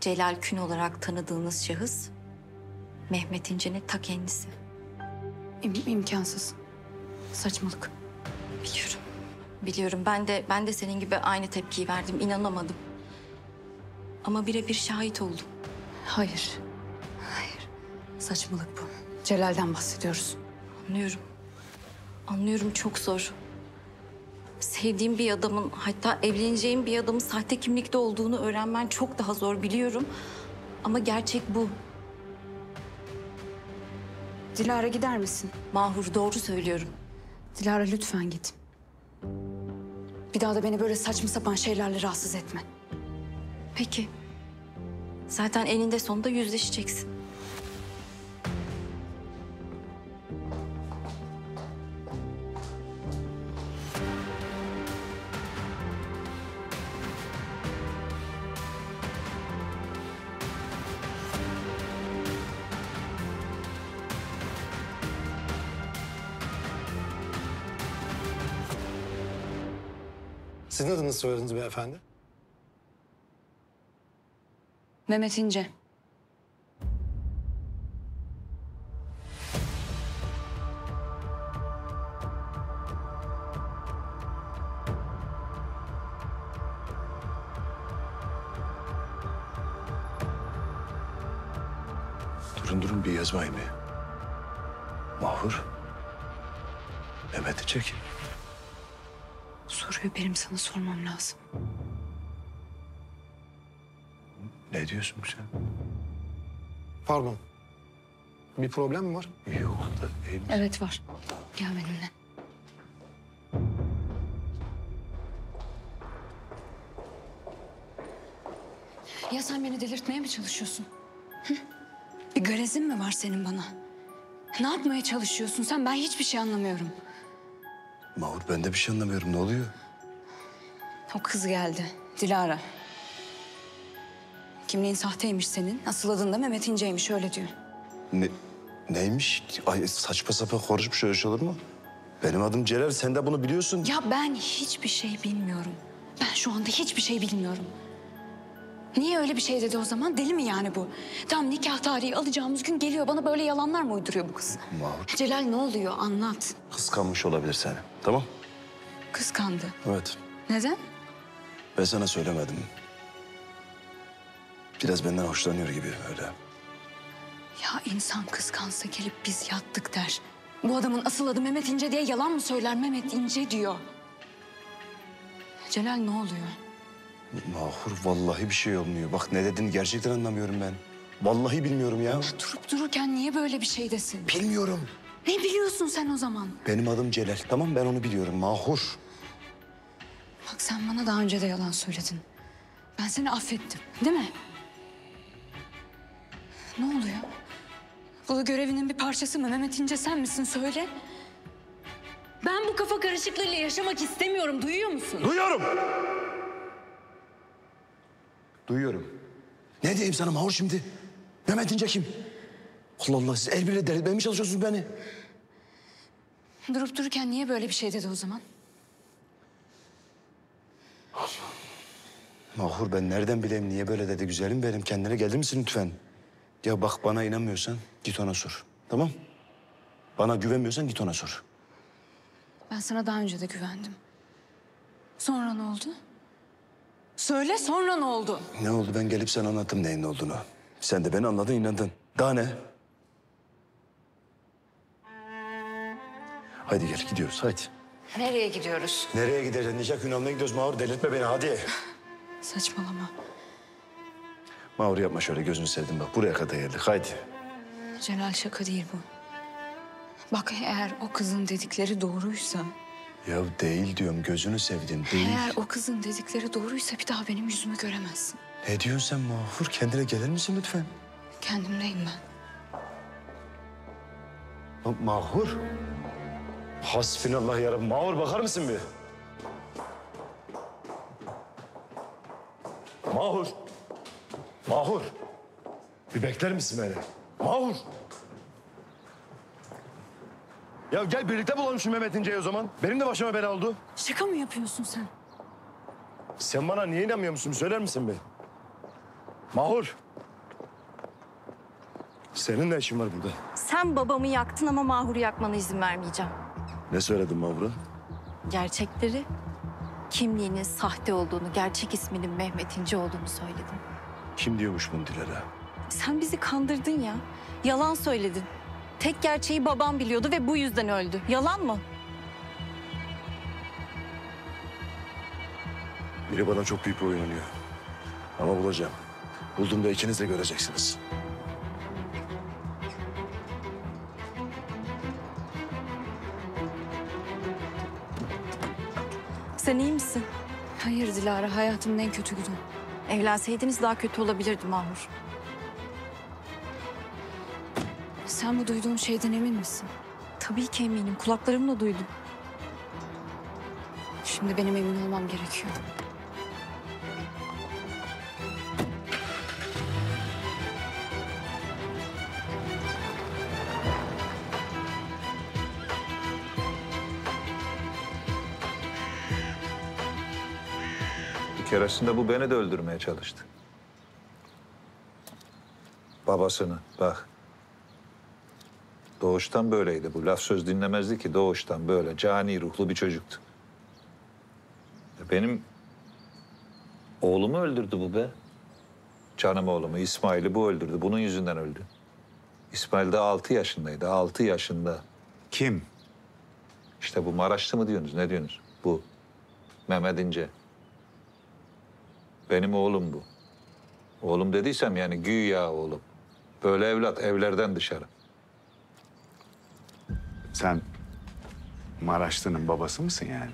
Celal Kün olarak tanıdığınız şahıs Mehmet İnce'nin ta kendisi. İmkansız. Saçmalık. Biliyorum. Biliyorum. Ben de senin gibi aynı tepkiyi verdim. İnanamadım. Ama birebir şahit oldum. Hayır. Hayır. Saçmalık bu. Celal'den bahsediyoruz. Anlıyorum. Anlıyorum, çok zor. Sevdiğim bir adamın, hatta evleneceğim bir adamın sahte kimlikte olduğunu öğrenmen çok daha zor, biliyorum. Ama gerçek bu. Dilara, gider misin? Mahur, doğru söylüyorum. Dilara, lütfen git. Bir daha da beni böyle saçma sapan şeylerle rahatsız etme. Peki. Zaten eninde sonunda yüzleşeceksin. Sizin adınızı söylediniz beyefendi. Mehmet İnce. Durun bir yazmayın bir. Mahur. Mehmet'i çekin. Soruyu benim sana sormam lazım. Ne diyorsun sen? Pardon. Bir problem mi var? Yok da değil mi? Evet var. Gel benimle. Ya sen beni delirtmeye mi çalışıyorsun? Hı? Bir garezin mi var senin bana? Ne yapmaya çalışıyorsun sen? Ben hiçbir şey anlamıyorum. Mahur, ben de bir şey anlamıyorum. Ne oluyor? O kız geldi. Dilara. Kimliğin sahteymiş senin. Asıl adın da Mehmet İnce'ymiş, öyle diyor. Neymiş? Ay, saçma sapan konuşmuş, öyle şey olur mu? Benim adım Celal, sen de bunu biliyorsun. Ya ben hiçbir şey bilmiyorum. Ben şu anda hiçbir şey bilmiyorum. Niye öyle bir şey dedi o zaman? Deli mi yani bu? Tam nikah tarihi alacağımız gün geliyor. Bana böyle yalanlar mı uyduruyor bu kız? Mahur. Celal, ne oluyor? Anlat. Kıskanmış olabilir seni. Tamam? Kıskandı. Evet. Neden? Ben sana söylemedim. Biraz benden hoşlanıyor gibi öyle. Ya insan kıskansa gelip biz yattık der. Bu adamın asıl adı Mehmet İnce diye yalan mı söyler? Mehmet İnce diyor. Celal, ne oluyor? Mahur, vallahi bir şey olmuyor. Bak ne dedin, gerçekten anlamıyorum ben. Vallahi bilmiyorum ya. Durup dururken niye böyle bir şey desin? Bilmiyorum. Ne biliyorsun sen o zaman? Benim adım Celal, tamam, ben onu biliyorum Mahur. Bak sen bana daha önce de yalan söyledin. Ben seni affettim, değil mi? Ne oluyor? Bu da görevinin bir parçası mı? Mehmet İnce sen misin? Söyle. Ben bu kafa karışıklığıyla yaşamak istemiyorum, duyuyor musun? Duyuyorum. Duyuyorum. Ne diyeyim sana Mahur şimdi? Mehmet İnce kim? Allah Allah, siz el birle delirtmeye mi çalışıyorsunuz beni? Durup dururken niye böyle bir şey dedi o zaman? Mahur, ben nereden bileyim niye böyle dedi güzelim benim? Kendine gelir misin lütfen? Ya bak, bana inanmıyorsan git ona sor. Tamam? Bana güvenmiyorsan git ona sor. Ben sana daha önce de güvendim. Sonra ne oldu? Söyle, sonra ne oldu? Ne oldu? Ben gelip sana anlattım neyin olduğunu. Sen de beni anladın, inandın. Daha ne? Haydi gel, gidiyoruz, haydi. Nereye gidiyoruz? Nereye gideceğiz? Nikah günahına gidiyoruz Mahur. Delirtme beni, hadi. Saçmalama. Mahur, yapma şöyle, gözünü sevdim bak. Buraya kadar geldik, haydi. Celal, şaka değil bu. Bak eğer o kızın dedikleri doğruysa... Ya değil diyorum, gözünü sevdim değil. Eğer o kızın dedikleri doğruysa bir daha benim yüzümü göremezsin. Ne diyorsun sen Mahur? Kendine gelir misin lütfen? Kendimdeyim ben. Mahur. Hasbinallah yarabbim. Mahur, bakar mısın bir? Mahur. Mahur. Bir bekler misin beni? Mahur. Ya gel birlikte bulalım şu Mehmet İnce'yi o zaman. Benim de başıma bela oldu. Şaka mı yapıyorsun sen? Sen bana niye inanmıyor musun? Söyler misin be? Mahur. Senin ne işin var burada? Sen babamı yaktın ama Mahur'u yakmana izin vermeyeceğim. Ne söyledin Mahur'a? Gerçekleri, kimliğinin sahte olduğunu, gerçek isminin Mehmet İnce olduğunu söyledim. Kim diyormuş bunu Dilara? Sen bizi kandırdın ya. Yalan söyledin. Tek gerçeği babam biliyordu ve bu yüzden öldü. Yalan mı? Biri bana çok büyük bir oyun oynuyor. Ama bulacağım. Bulduğumda ikiniz de göreceksiniz. Sen iyi misin? Hayır Dilara, hayatımın en kötü günü. Evlenseydiniz daha kötü olabilirdi Mahmur. Sen bu duyduğum şeyden emin misin? Tabii ki eminim. Kulaklarımla duydum. Şimdi benim emin olmam gerekiyor. Bir keresinde bu beni de öldürmeye çalıştı. Babasını, bak. Doğuştan böyleydi bu. Laf söz dinlemezdi ki, doğuştan böyle. Cani ruhlu bir çocuktu. Benim oğlumu öldürdü bu be. Canım oğlumu, İsmail'i bu öldürdü. Bunun yüzünden öldü. İsmail de 6 yaşındaydı, 6 yaşında. Kim? İşte bu Maraşlı mı diyorsunuz, ne diyorsunuz? Bu, Mehmet İnce. Benim oğlum bu. Oğlum dediysem yani güya oğlum. Böyle evlat, evlerden dışarı. Sen Maraşlı'nın babası mısın yani?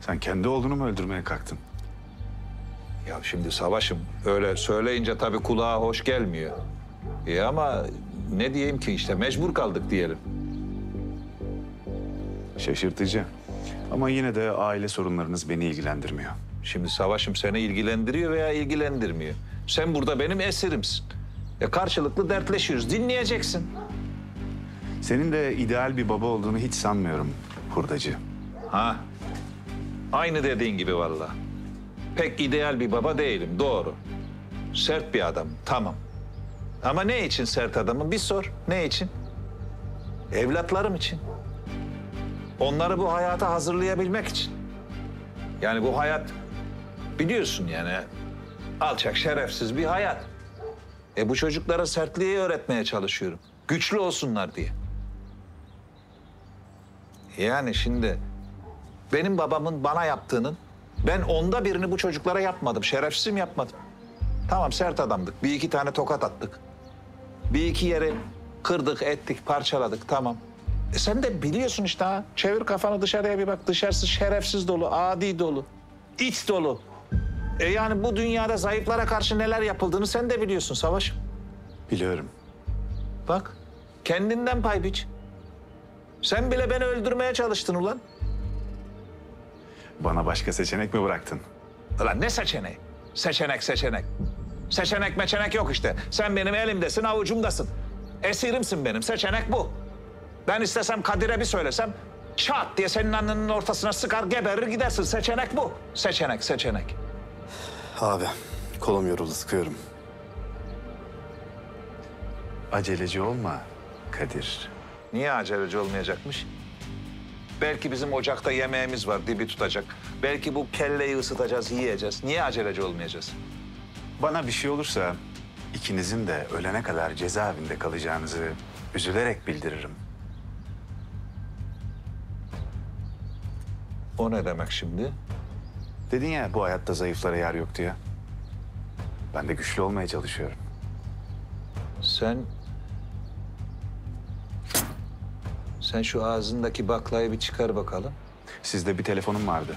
Sen kendi oğlunu mu öldürmeye kalktın? Ya şimdi Savaş'ım öyle söyleyince tabii kulağa hoş gelmiyor. İyi ama ne diyeyim ki, işte mecbur kaldık diyelim. Şaşırtıcı. Ama yine de aile sorunlarınız beni ilgilendirmiyor. Şimdi Savaş'ım seni ilgilendiriyor veya ilgilendirmiyor. Sen burada benim esirimsin. Ya karşılıklı dertleşiyoruz, dinleyeceksin. Senin de ideal bir baba olduğunu hiç sanmıyorum hurdacı. Ha, aynı dediğin gibi vallahi. Pek ideal bir baba değilim, doğru. Sert bir adam, tamam. Ama ne için sert adamım? Bir sor, ne için? Evlatlarım için. Onları bu hayata hazırlayabilmek için. Yani bu hayat, biliyorsun yani, alçak, şerefsiz bir hayat. Bu çocuklara sertliği öğretmeye çalışıyorum. Güçlü olsunlar diye. Yani şimdi benim babamın bana yaptığının ben onda birini bu çocuklara yapmadım. Şerefsizim, yapmadım. Tamam, sert adamdık. Bir iki tane tokat attık. Bir iki yeri kırdık, ettik, parçaladık. Tamam. Sen de biliyorsun işte ha. Çevir kafanı dışarıya bir bak. Dışarısı şerefsiz dolu, adi dolu, iç dolu. Yani bu dünyada zayıflara karşı neler yapıldığını sen de biliyorsun Savaş. Biliyorum. Bak, kendinden pay biç. Sen bile beni öldürmeye çalıştın ulan. Bana başka seçenek mi bıraktın? Ulan ne seçeneği? Seçenek, seçenek. Seçenek meçenek yok işte. Sen benim elimdesin, avucumdasın. Esirimsin benim, seçenek bu. Ben istesem Kadir'e bir söylesem çat diye senin annenin ortasına sıkar, geberir gidersin. Seçenek bu. Seçenek, seçenek. Abi, kolum yoruldu, sıkıyorum. Aceleci olma Kadir. Niye aceleci olmayacakmış? Belki bizim ocakta yemeğimiz var, dibi tutacak. Belki bu kelleyi ısıtacağız, yiyeceğiz. Niye aceleci olmayacağız? Bana bir şey olursa ikinizin de ölene kadar cezaevinde kalacağınızı üzülerek bildiririm. O ne demek şimdi? Dedin ya bu hayatta zayıflara yer yok diye. Ben de güçlü olmaya çalışıyorum. Sen şu ağzındaki baklayı bir çıkar bakalım. Sizde bir telefonum vardı.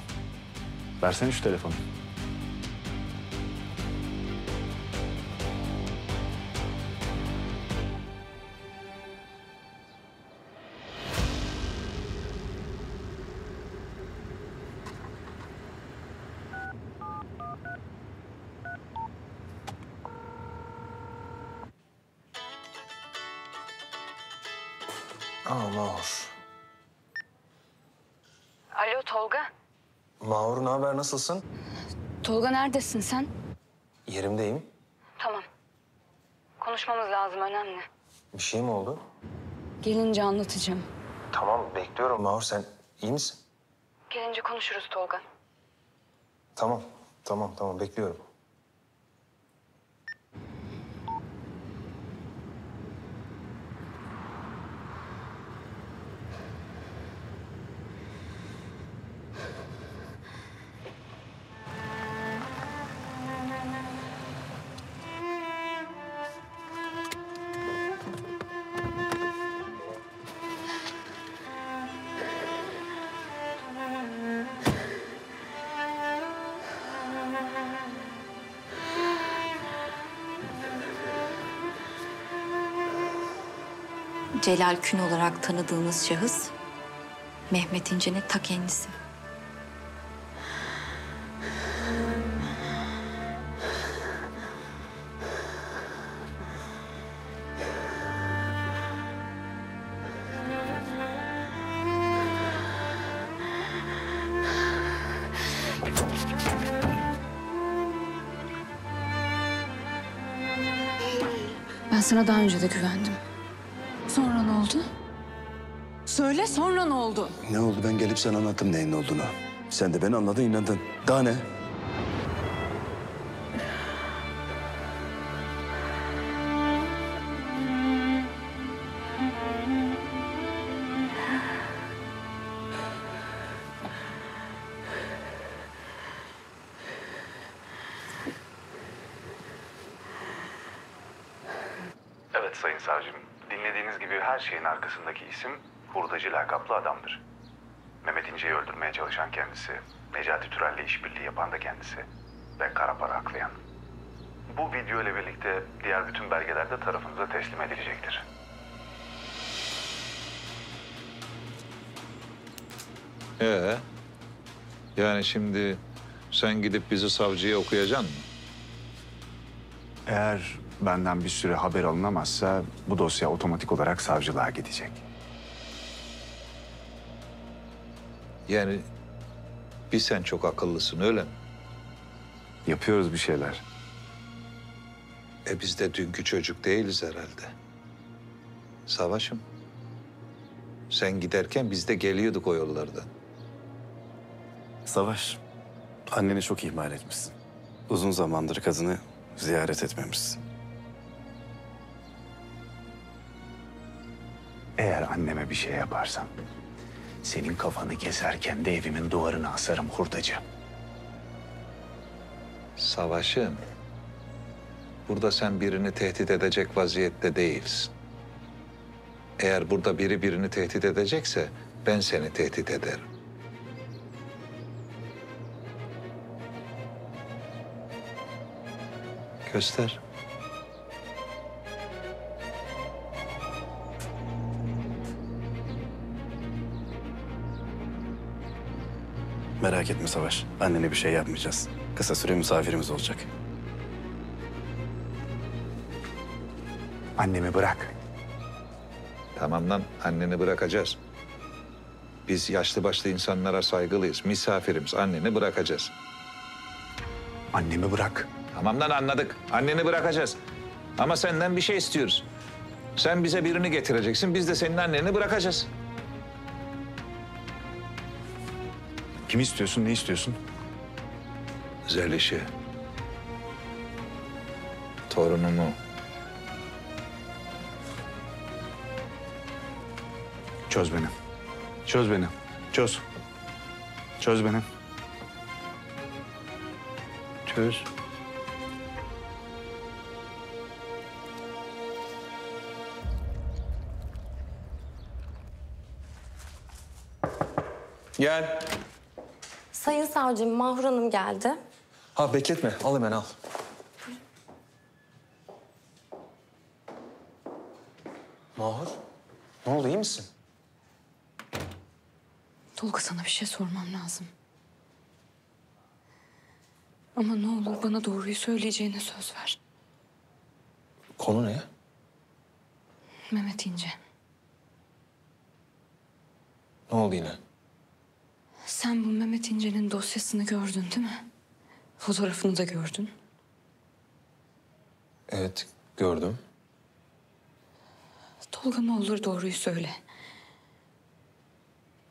Versene şu telefonu. Mahur. Alo Tolga. Mahur, ne haber, nasılsın? Tolga, neredesin sen? Yerimdeyim. Tamam. Konuşmamız lazım, önemli. Bir şey mi oldu? Gelince anlatacağım. Tamam, bekliyorum. Mahur, sen iyi misin? Gelince konuşuruz Tolga. Tamam, tamam. Bekliyorum. Celal Kün olarak tanıdığınız şahıs Mehmet İnce'nin ta kendisi. Ben sana daha önce de güvendim. Sonra ne oldu? Söyle, sonra ne oldu? Ne oldu? Ben gelip sana anlattım neyin olduğunu. Sen de beni anladın, inandın. Daha ne? Evet Sayın Savcım. Dinlediğiniz gibi her şeyin arkasındaki isim hurdacı lakaplı adamdır. Mehmet İnce'yi öldürmeye çalışan kendisi, Necati Türel'le işbirliği yapan da kendisi ve kara para aklayan. Bu video ile birlikte diğer bütün belgeler de tarafınıza teslim edilecektir. Yani şimdi sen gidip bizi savcıya okuyacaksın mı? Eğer benden bir süre haber alınamazsa bu dosya otomatik olarak savcılığa gidecek. Yani bir sen çok akıllısın, öyle mi? Yapıyoruz bir şeyler. Biz de dünkü çocuk değiliz herhalde. Savaş'ım, sen giderken biz de geliyorduk o yollardan. Savaş, anneni çok ihmal etmişsin. Uzun zamandır kadını ziyaret etmemişsin. Eğer anneme bir şey yaparsan, senin kafanı keserken de evimin duvarına asarım hurdacı. Savaş'ım, burada sen birini tehdit edecek vaziyette değilsin. Eğer burada biri birini tehdit edecekse, ben seni tehdit ederim. Göster. Merak etme Savaş, annene bir şey yapmayacağız. Kısa süre misafirimiz olacak. Annemi bırak. Tamam lan, anneni bırakacağız. Biz yaşlı başlı insanlara saygılıyız. Misafirimiz, anneni bırakacağız. Annemi bırak. Tamam lan, anladık. Anneni bırakacağız. Ama senden bir şey istiyoruz. Sen bize birini getireceksin, biz de senin anneni bırakacağız. Kimi istiyorsun, ne istiyorsun? Zeliş'i. Torunumu. Çöz beni. Çöz beni. Çöz. Çöz beni. Çöz. Gel. Sayın savcım, Mahur Hanım geldi. Ha, bekletme. Al hemen, al. Mahur, ne oldu? İyi misin? Tolga, sana bir şey sormam lazım. Ama ne olur bana doğruyu söyleyeceğine söz ver. Konu ne? Mehmet İnce. Ne oldu yine? Sen bu Mehmet İnce'nin dosyasını gördün değil mi? Fotoğrafını da gördün. Evet, gördüm. Tolga ne olur doğruyu söyle.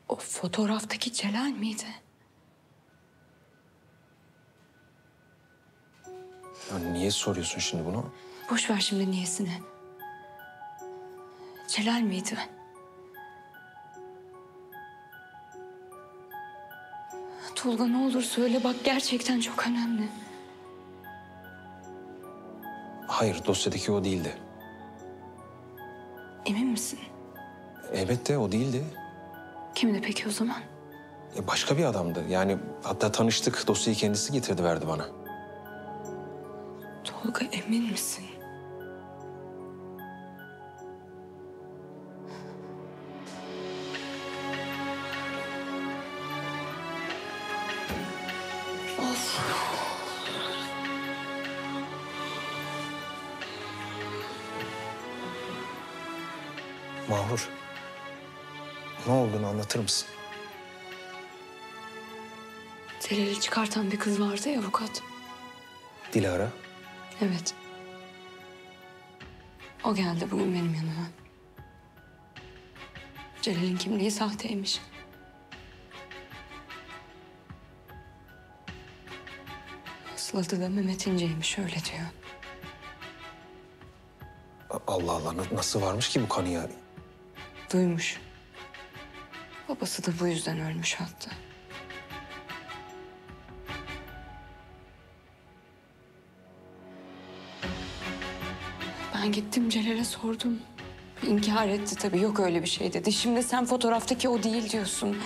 O fotoğraftaki Celal miydi? Ya niye soruyorsun şimdi bunu? Boş ver şimdi niyesini. Celal miydi? Tolga ne olur söyle, bak gerçekten çok önemli. Hayır, dosyadaki o değildi. Emin misin? Elbette o değildi. Kimdi peki o zaman? Başka bir adamdı. Yani hatta tanıştık, dosyayı kendisi getirdi verdi bana. Tolga emin misin? Mahur, ne olduğunu anlatır mısın? Celal'i çıkartan bir kız vardı ya avukat. Dilara? Evet. O geldi bugün benim yanıma. Celal'in kimliği sahteymiş. Asıl adı da Mehmet İnce'ymiş, öyle diyor. Allah Allah, nasıl varmış ki bu kanıya? Duymuş. Babası da bu yüzden ölmüş hatta. Ben gittim Celal'e sordum. İnkar etti tabii, yok öyle bir şey dedi. Şimdi sen fotoğraftaki o değil diyorsun.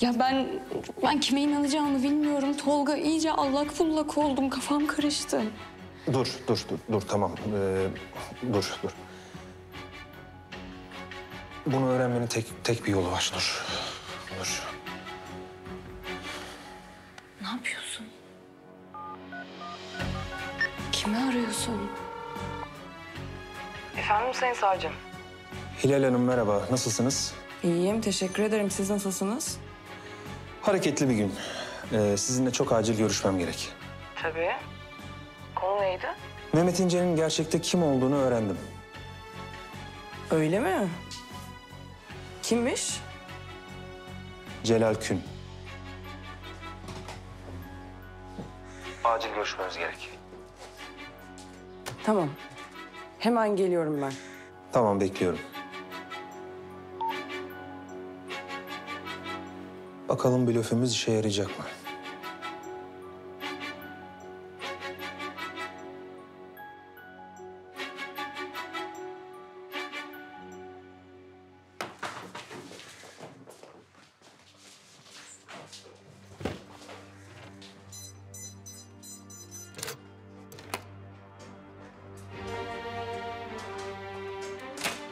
Ya ben kime inanacağımı bilmiyorum. Tolga, iyice allak bullak oldum, kafam karıştı. Dur tamam. Dur. Bunu öğrenmenin tek bir yolu var, Dur. Ne yapıyorsun? Kimi arıyorsun? Efendim Sayın Savcım. Hilal Hanım merhaba, nasılsınız? İyiyim, teşekkür ederim. Siz nasılsınız? Hareketli bir gün. Sizinle çok acil görüşmem gerek. Tabii. Konu neydi? Mehmet İnce'nin gerçekte kim olduğunu öğrendim. Öyle mi? Kimmiş? Celal Kün. Acil görüşmemiz gerek. Tamam. Hemen geliyorum ben. Tamam, bekliyorum. Bakalım blöfümüz işe yarayacak mı?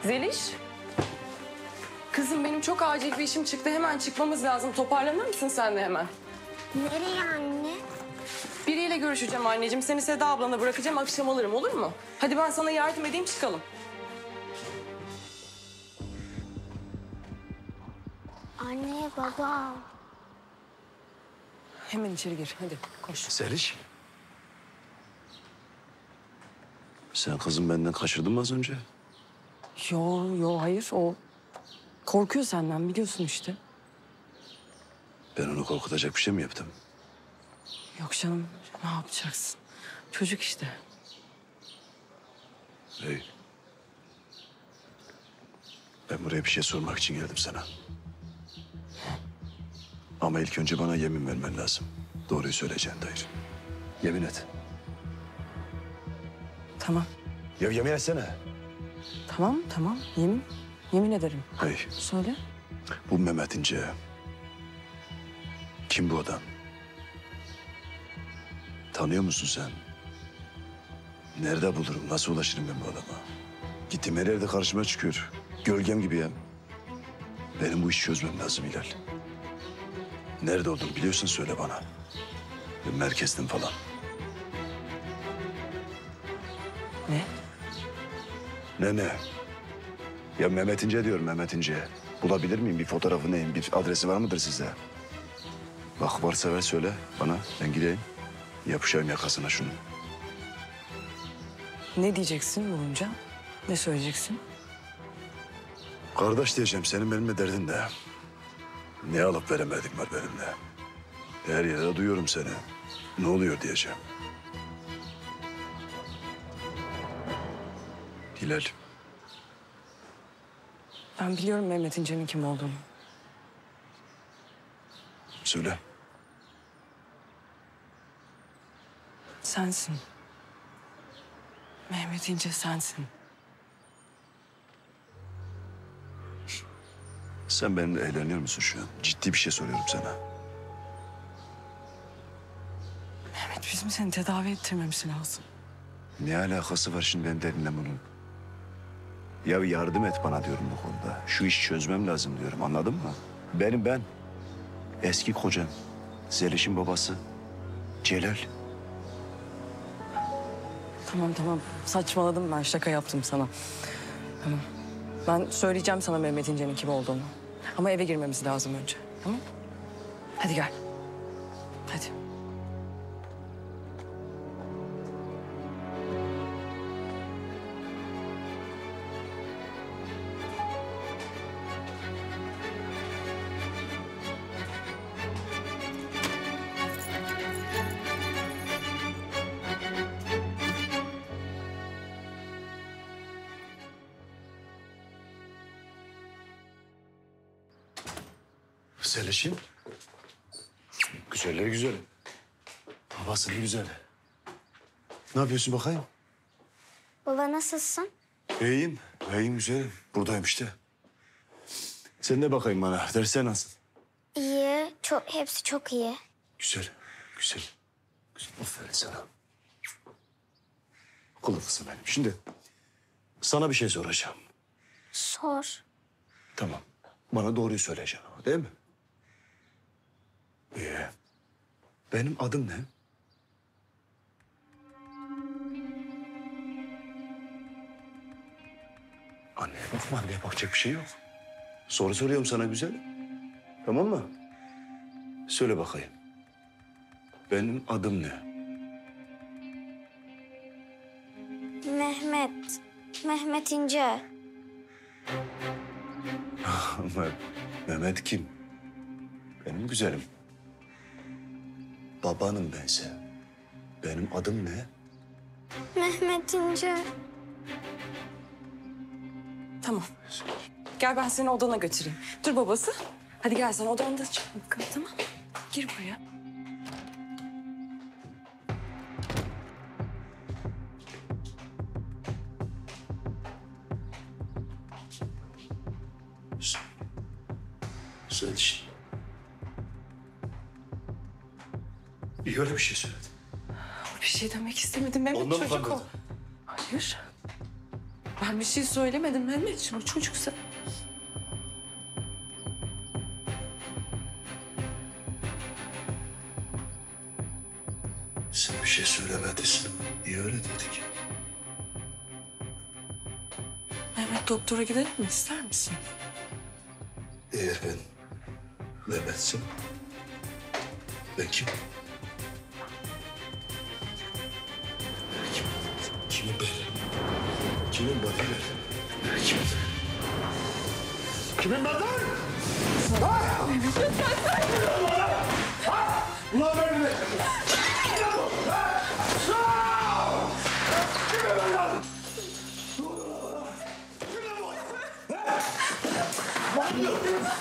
Zeliş, kızım benim çok acil bir işim çıktı. Hemen çıkmamız lazım. Toparlanır mısın sen de hemen? Nereye anne? Biriyle görüşeceğim anneciğim. Seni Seda ablana bırakacağım. Akşam alırım, olur mu? Hadi ben sana yardım edeyim, çıkalım. Anne, baba. Hemen içeri gir. Hadi koş. Zeliş. Sen kızım benden kaçırdın mı az önce? Yo, hayır. O korkuyor senden, biliyorsun işte. Ben onu korkutacak bir şey mi yaptım? Yok canım, ne yapacaksın? Çocuk işte. Hey. Ben buraya bir şey sormak için geldim sana. Ama ilk önce bana yemin vermen lazım. Doğruyu söyleyeceksin Tahir. Yemin et. Tamam. Ya yemin etsene. Tamam. Yemin ederim. Hayır. Söyle. Bu Mehmet İnce. Kim bu adam? Tanıyor musun sen? Nerede bulurum? Nasıl ulaşırım ben bu adama? Gittiğim her yerde karşıma çıkıyor. Gölgem gibi ya. Benim bu işi çözmem lazım Hilal. Nerede olduğunu biliyorsun, söyle bana. Merkezden falan. Ne? Ne? Ya Mehmet İnce diyorum, Mehmet İnce. Bulabilir miyim? Bir fotoğrafı neyim? Bir adresi var mıdır sizde? Bak varsa ver söyle bana. Ben gideyim. Yapışayım yakasına şunu. Ne diyeceksin bulunca? Ne söyleyeceksin? Kardeş diyeceğim, senin benimle derdin de. Ne alıp veremedik var benimle. Her yere duyuyorum seni. Ne oluyor diyeceğim. Hilal. Ben biliyorum Mehmet İnce'nin kim olduğunu. Söyle. Sensin. Mehmet İnce sensin. Sen benimle eğleniyor musun şu an? Ciddi bir şey soruyorum sana. Mehmet, bizim seni tedavi ettirmemiz lazım. Ne alakası var şimdi benim derdimle bunun? Ya yardım et bana diyorum bu konuda. Şu işi çözmem lazım diyorum, anladın mı? Ben. Eski kocam. Zeliş'in babası. Celal. Tamam. Saçmaladım ben, şaka yaptım sana. Tamam. Ben söyleyeceğim sana Mehmet İnce'nin kim olduğunu. Ama eve girmemiz lazım önce. Tamam? Hadi gel. Hadi. Zeliş'in güzelleri güzel. Babasının güzel. Ne yapıyorsun bakayım? Baba nasılsın? İyiyim güzelim. Buradayım işte. Sen de bakayım bana. Dersler nasıl? İyi. Hepsi çok iyi. Güzel. Aferin sana. Kulağısın benim. Şimdi sana bir şey soracağım. Sor. Tamam. Bana doğruyu söyleyeceksin ama, değil mi? Benim adım ne? Anneye bakacak bir şey yok. Soru soruyorum sana güzelim. Tamam mı? Söyle bakayım. Benim adım ne? Mehmet. Mehmet İnce. Mehmet kim? Benim güzelim. Babanım bense. Benim adım ne? Mehmet İnce. Tamam. Gel ben seni odana götüreyim. Dur babası. Hadi gel sen odanda çık bakalım, tamam? Gir buraya. Söyle. İyi, öyle bir şey söyledim. Bir şey demek istemedim Mehmet. Ondan çocuk o. Hayır. Ben bir şey söylemedim Mehmet. O çocuksa. Sen bir şey söylemedin. İyi, öyle dedik. Mehmet, doktora gidelim mi? İster misin? Eğer ben Mehmet'sin, ben kim? Kimin badı? Kimin badı? Ha! Ulan ben mi?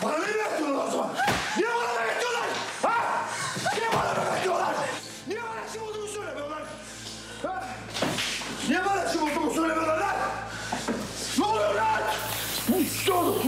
Bana ne yapıyorlar o zaman? Niye bana ne yapıyorlar? Ha? Niye bana ne yapıyorlar? Niye bana kim olduğunu söylemiyorlar? Ha? Niye bana kim olduğunu söylemiyorlar lan? Ne oluyor lan? Ne oluyor?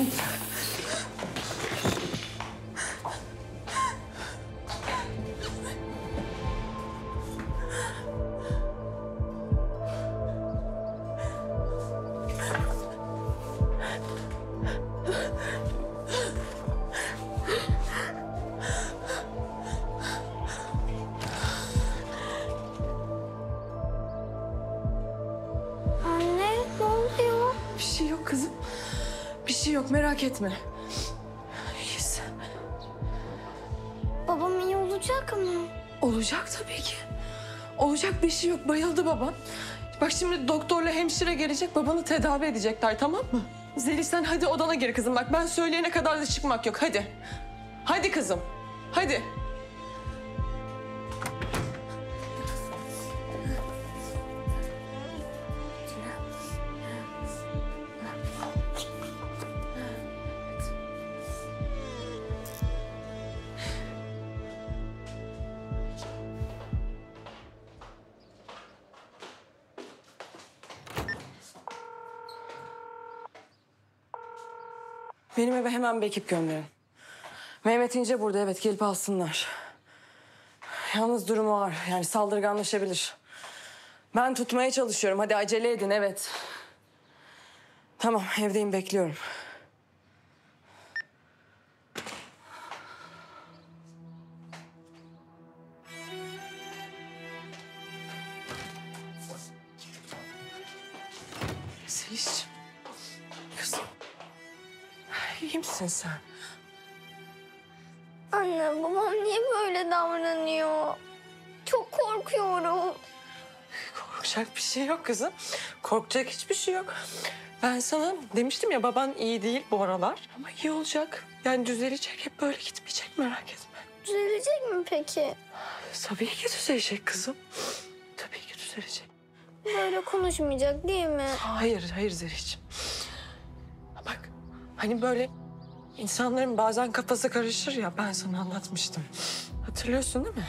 Merak etme. İyiyiz. Babam iyi olacak mı? Olacak tabii ki. Olacak bir şey yok. Bayıldı babam. Bak şimdi doktorla hemşire gelecek, babanı tedavi edecekler, tamam mı? Zeli sen hadi odana gir kızım, bak ben söyleyene kadar da çıkmak yok, hadi. Hadi kızım, hadi. Benim eve hemen bir ekip gönderin. Mehmet İnce burada, evet, gelip alsınlar. Yalnız durumu ağır, yani saldırganlaşabilir. Ben tutmaya çalışıyorum, hadi acele edin, evet. Tamam, evdeyim, bekliyorum. Selişciğim, kızım. İyi misin sen? Anne, babam niye böyle davranıyor? Çok korkuyorum. Korkacak bir şey yok kızım. Korkacak hiçbir şey yok. Ben sana demiştim ya, baban iyi değil bu aralar. Ama iyi olacak. Yani düzelecek, hep böyle gitmeyecek, merak etme. Düzelecek mi peki? Tabii ki düzelecek kızım. Tabii ki düzelecek. Böyle konuşmayacak değil mi? Hayır, hayır Zericiğim. Bak, hani böyle... İnsanların bazen kafası karışır ya, ben sana anlatmıştım. Hatırlıyorsun değil mi?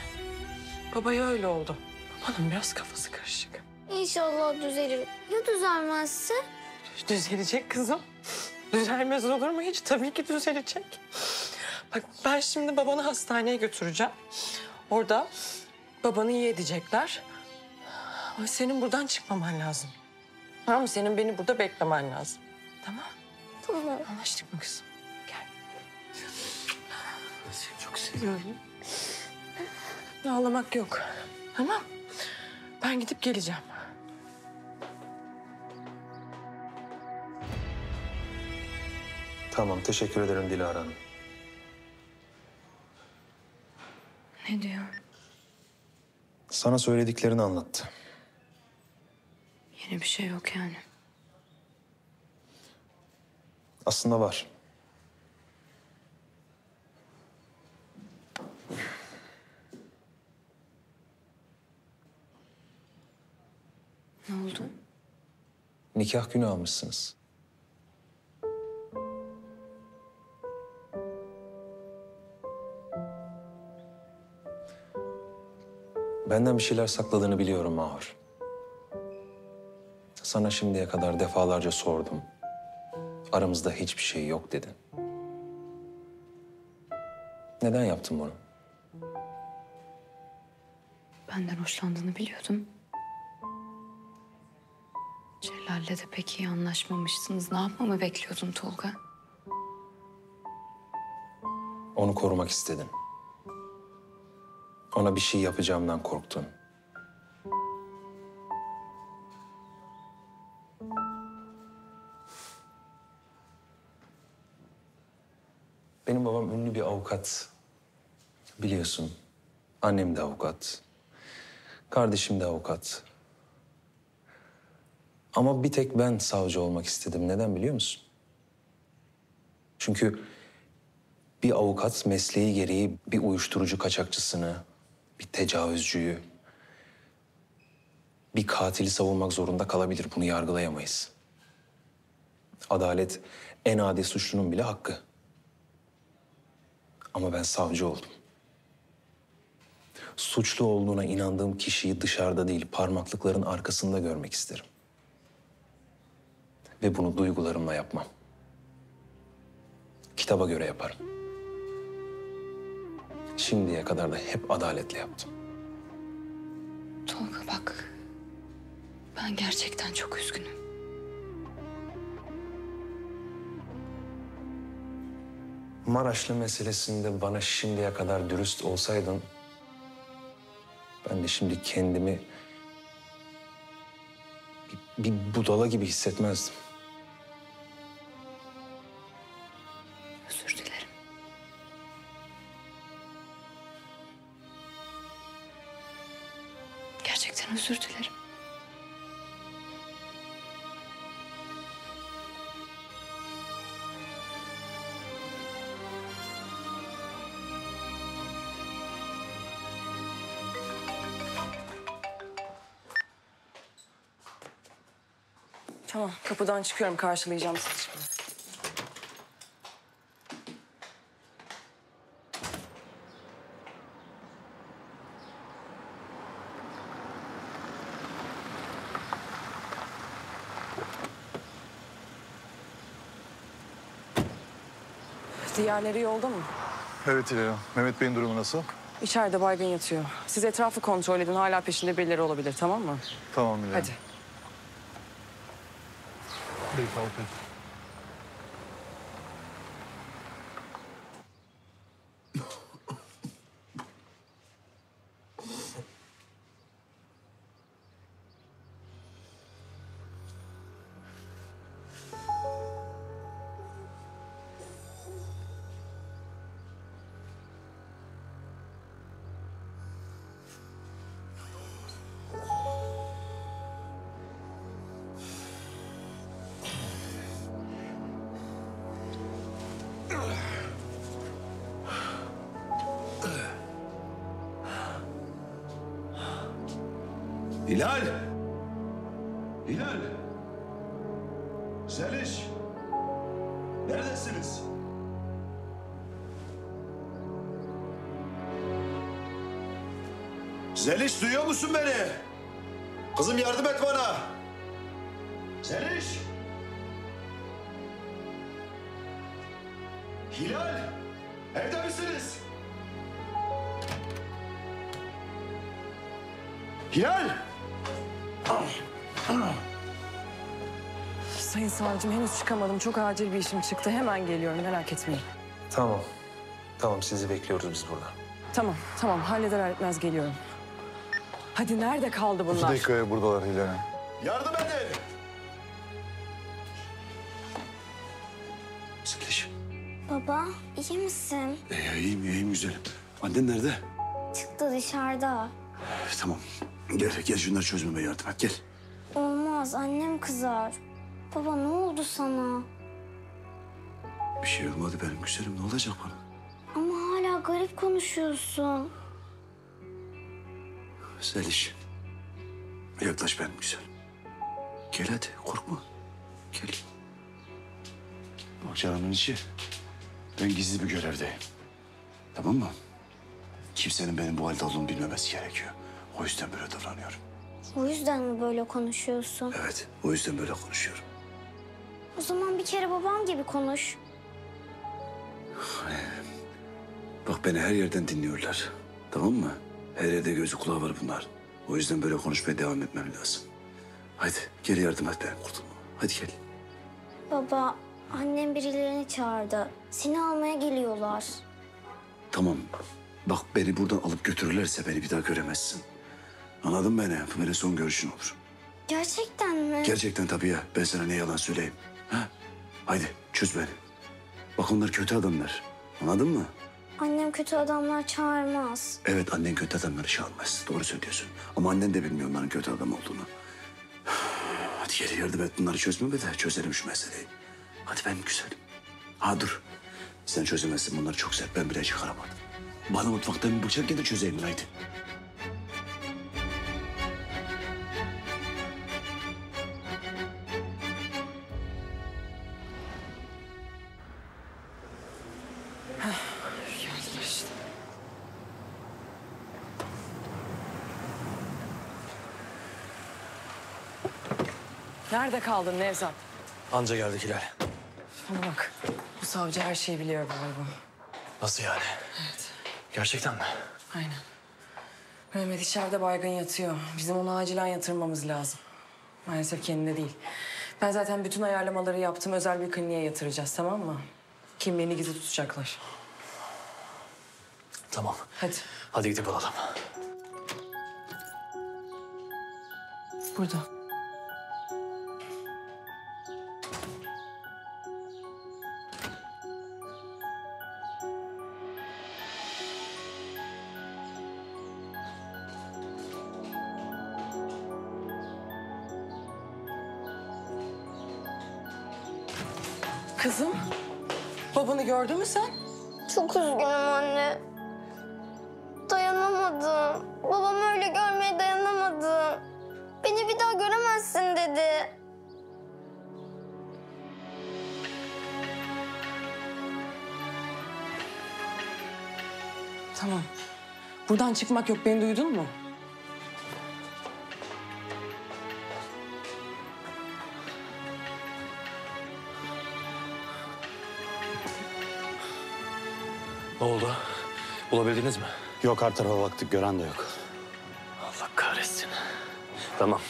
Babaya öyle oldu. Babanın biraz kafası karışık. İnşallah düzelir. Ya düzelmezse? Düzelecek kızım. Düzelmez olur mu hiç? Tabii ki düzelecek. Bak ben şimdi babanı hastaneye götüreceğim. Orada babanı iyi edecekler. Ama senin buradan çıkmaman lazım. Tamam mı? Senin beni burada beklemen lazım. Tamam? Tamam. Anlaştık mı kızım? Seni çok seviyorum. Ağlamak yok. Tamam. Ben gidip geleceğim. Tamam, teşekkür ederim Dilara Hanım. Ne diyor? Sana söylediklerini anlattı. Yeni bir şey yok yani. Aslında var. Ne oldu? Nikah günü almışsınız. Benden bir şeyler sakladığını biliyorum Mahur. Sana şimdiye kadar defalarca sordum. Aramızda hiçbir şey yok dedin. Neden yaptın bunu? Benden hoşlandığını biliyordum. Celal'le de pek iyi anlaşmamışsınız. Ne yapmamı bekliyordun Tolga? Onu korumak istedin. Ona bir şey yapacağımdan korktun. Benim babam ünlü bir avukat. Biliyorsun, annem de avukat. Kardeşim de avukat. Ama bir tek ben savcı olmak istedim. Neden biliyor musun? Çünkü bir avukat mesleği gereği bir uyuşturucu kaçakçısını, bir tecavüzcüyü, bir katili savunmak zorunda kalabilir. Bunu yargılayamayız. Adalet en adi suçlunun bile hakkı. Ama ben savcı oldum. Suçlu olduğuna inandığım kişiyi dışarıda değil, parmaklıkların arkasında görmek isterim. Ve bunu duygularımla yapmam. Kitaba göre yaparım. Şimdiye kadar da hep adaletle yaptım. Tolga bak, ben gerçekten çok üzgünüm. Maraşlı meselesinde bana şimdiye kadar dürüst olsaydın... ben de şimdi kendimi bir budala gibi hissetmezdim. Özür dilerim. Gerçekten özür dilerim. Tamam, kapıdan çıkıyorum. Karşılayacağım sizi şimdi. Diğerleri yolda mı? Evet İlhan. Mehmet Bey'in durumu nasıl? İçeride baygın yatıyor. Siz etrafı kontrol edin. Hala peşinde birileri olabilir, tamam mı? Tamam İlhan. Hadi. Hilal! Hilal! Seliş! Neredesiniz? Seliş, duyuyor musun beni? Kızım yardım et bana! Seliş! Hilal! Evde misiniz? Hilal! Sayın savcım, henüz çıkamadım. Çok acil bir işim çıktı. Hemen geliyorum, merak etmeyin. Tamam. Tamam, sizi bekliyoruz biz burada. Tamam, tamam. Halleder halletmez geliyorum. Hadi, nerede kaldı bunlar? 2 dakikaya buradalar Hilal. Yardım edin! Sıkış. Baba, iyi misin? İyiyim, iyiyim güzelim. Annen nerede? Çıktı dışarıda. Tamam. Gel şunları çözmeme yardım et, gel. Olmaz, annem kızar. Baba, ne oldu sana? Bir şey olmadı benim güzelim, ne olacak bana? Ama hala garip konuşuyorsun. Seliş, yaklaş benim güzelim. Gel hadi, korkma. Gel. Bak canımın içi, ben gizli bir görevdeyim. Tamam mı? Kimsenin benim bu halde olduğumu bilmemesi gerekiyor. O yüzden böyle davranıyorum. O yüzden mi böyle konuşuyorsun? Evet, o yüzden böyle konuşuyorum. O zaman bir kere babam gibi konuş. Bak, beni her yerden dinliyorlar. Tamam mı? Her yerde gözü kulağı var bunlar. O yüzden böyle konuşmaya devam etmem lazım. Hadi gel, yardım et benim kurtulma. Hadi gel. Baba, annem birilerini çağırdı. Seni almaya geliyorlar. Tamam. Bak, beni buradan alıp götürürlerse beni bir daha göremezsin. Anladın mı beni? Bu benim son görüşün olur. Gerçekten mi? Gerçekten tabii ya. Ben sana ne yalan söyleyeyim. Ha? Haydi çöz beni. Bak, onlar kötü adamlar. Anladın mı? Annem kötü adamlar çağırmaz. Evet, annen kötü adamları çağırmaz. Doğru söylüyorsun. Ama annen de bilmiyor onların kötü adam olduğunu. Hadi gel, yardım et bunları çözmeme de çözelim şu meseleyi. Hadi benim güzelim. Ha dur. Sen çözemezsin, bunları çok sert. Ben bile çıkaramadım. Bana mutfaktan bir bıçak ya da çözeyim, haydi. Nerede kaldın Nevzat? Anca geldik Hilal. Bana bak, bu savcı her şeyi biliyor galiba. Nasıl yani? Evet. Gerçekten mi? Aynen. Mehmet içeride baygın yatıyor. Bizim onu acilen yatırmamız lazım. Maalesef kendine değil. Ben zaten bütün ayarlamaları yaptım. Özel bir kliniğe yatıracağız, tamam mı? Kimliğini gizli tutacaklar. Tamam. Hadi. Hadi gidip alalım. Burada. Kızım, babanı gördün mü sen? Çok üzgünüm anne. Dayanamadım. Babam öyle görmeye dayanamadı. Beni bir daha göremezsin dedi. Tamam. Buradan çıkmak yok. Beni duydun mu? Ne oldu? Bulabildiniz mi? Yok, her tarafa baktık. Gören de yok. Allah kahretsin. Tamam.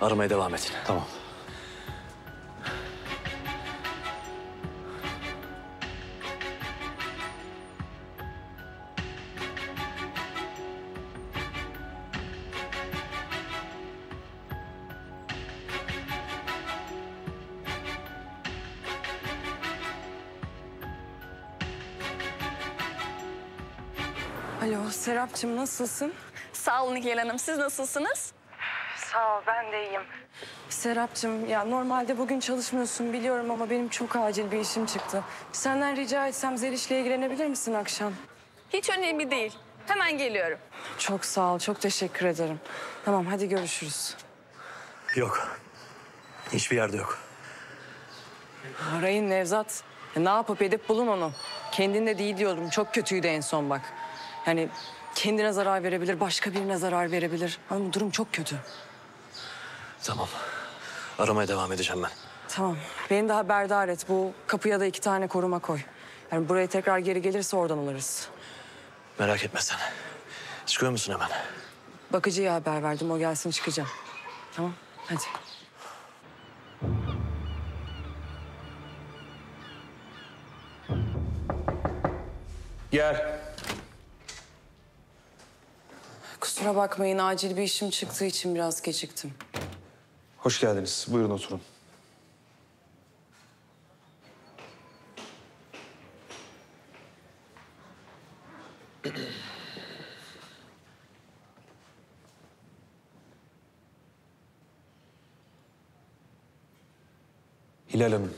Aramaya devam edin. Tamam. Alo Serapcığım, nasılsın? Sağ olun Nihal Hanım. Siz nasılsınız? Sağ ol, ben de iyiyim. Serapcığım, ya normalde bugün çalışmıyorsun biliyorum ama benim çok acil bir işim çıktı. Senden rica etsem Zeliş'le ilgilenebilir misin akşam? Hiç önemli değil. Hemen geliyorum. Çok sağ ol, çok teşekkür ederim. Tamam, hadi görüşürüz. Yok, hiçbir yerde yok. Arayın Nevzat. Ya, ne yapıp edip bulun onu. Kendinde değil diyorum, çok kötüydü en son bak. Yani kendine zarar verebilir, başka birine zarar verebilir. Ama durum çok kötü. Tamam. Aramaya devam edeceğim ben. Tamam. Beni de haberdar et. Bu kapıya da 2 tane koruma koy. Yani buraya tekrar geri gelirse oradan alırız. Merak etme sen. Çıkıyor musun hemen? Bakıcıya haber verdim. O gelsin, çıkacağım. Tamam. Hadi. Gel. Kusura bakmayın, acil bir işim çıktığı için biraz geciktim. Hoş geldiniz. Buyurun oturun. Hilal Hanım,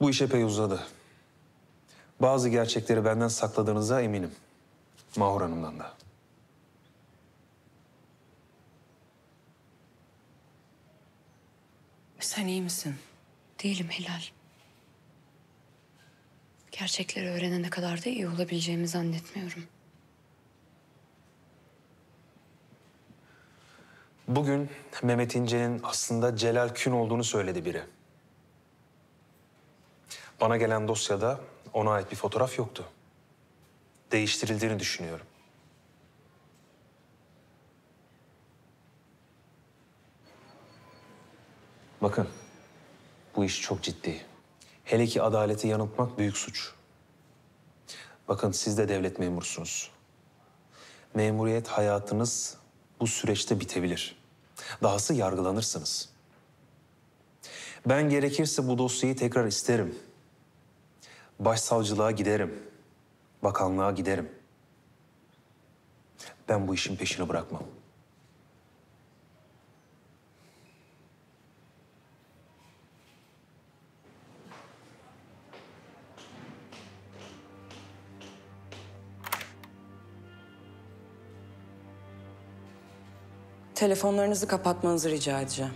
bu iş epey uzadı. Bazı gerçekleri benden sakladığınıza eminim. Mahur Hanım'dan da. Sen iyi misin? Değilim Hilal. Gerçekleri öğrenene kadar da iyi olabileceğimi zannetmiyorum. Bugün Mehmet İnce'nin aslında Celal Kün olduğunu söyledi biri. Bana gelen dosyada ona ait bir fotoğraf yoktu. Değiştirildiğini düşünüyorum. Bakın, bu iş çok ciddi. Hele ki adaleti yanıltmak büyük suç. Bakın, siz de devlet memursunuz. Memuriyet hayatınız bu süreçte bitebilir. Dahası yargılanırsınız. Ben gerekirse bu dosyayı tekrar isterim. Başsavcılığa giderim. Bakanlığa giderim. Ben bu işin peşini bırakmam. Telefonlarınızı kapatmanızı rica edeceğim.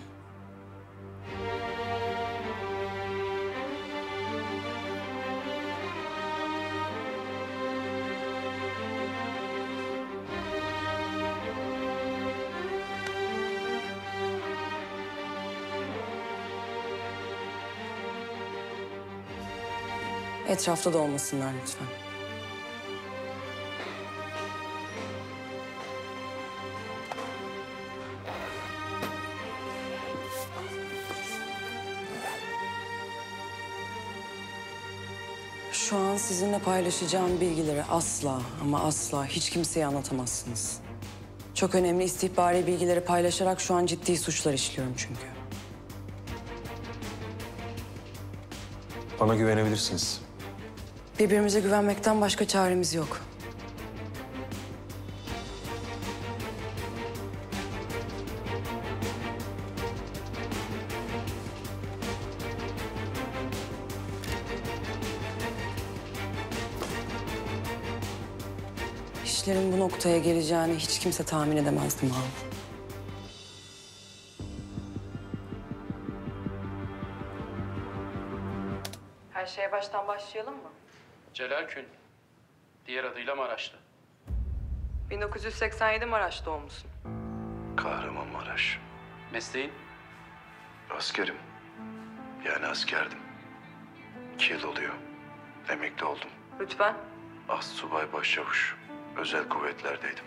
Etrafta da olmasınlar lütfen. Şu an sizinle paylaşacağım bilgileri asla ama asla hiç kimseye anlatamazsınız. Çok önemli istihbari bilgileri paylaşarak şu an ciddi suçlar işliyorum çünkü. Bana güvenebilirsiniz. Birbirimize güvenmekten başka çaremiz yok. İşlerin bu noktaya geleceğini hiç kimse tahmin edemezdi Mahur. Her şeye baştan başlayalım mı? Celal Kün, diğer adıyla Maraşlı. 1987 Maraş doğumlusun. Kahramanmaraş. Mesleğin? Askerim. Yani askerdim. 2 yıl oluyor. Emekli oldum. Lütfen. Astsubay Başçavuş. Özel kuvvetlerdeydim.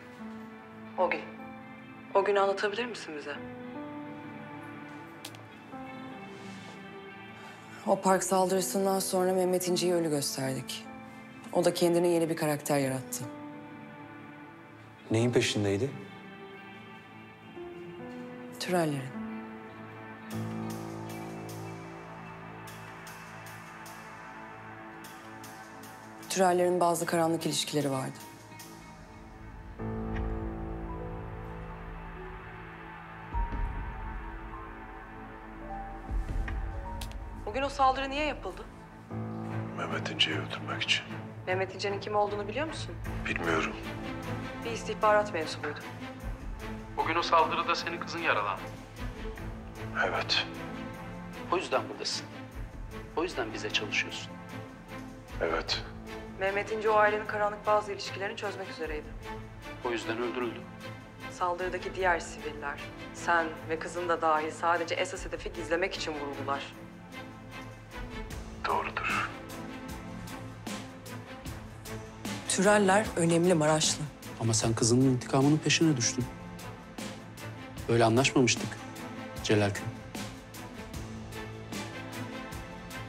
O gün. O günü anlatabilir misin bize? O park saldırısından sonra Mehmet İnci'yi ölü gösterdik. O da kendine yeni bir karakter yarattı. Neyin peşindeydi? Türellerin. Türellerin bazı karanlık ilişkileri vardı. Bugün o saldırı niye yapıldı? Mehmet İnce'yi öldürmek için. Mehmet İnce'nin kim olduğunu biliyor musun? Bilmiyorum. Bir istihbarat mensubuydu. Bugün o saldırıda senin kızın yaralandı. Evet. O yüzden buradasın. O yüzden bize çalışıyorsun. Evet. Mehmet İnce o ailenin karanlık bazı ilişkilerini çözmek üzereydi. O yüzden öldürüldü. Saldırıdaki diğer siviller, sen ve kızın da dahil sadece esas hedefi gizlemek için vuruldular. Doğrudur. Türeller önemli Maraşlı. Ama sen kızının intikamının peşine düştün. Böyle anlaşmamıştık Celal Kün.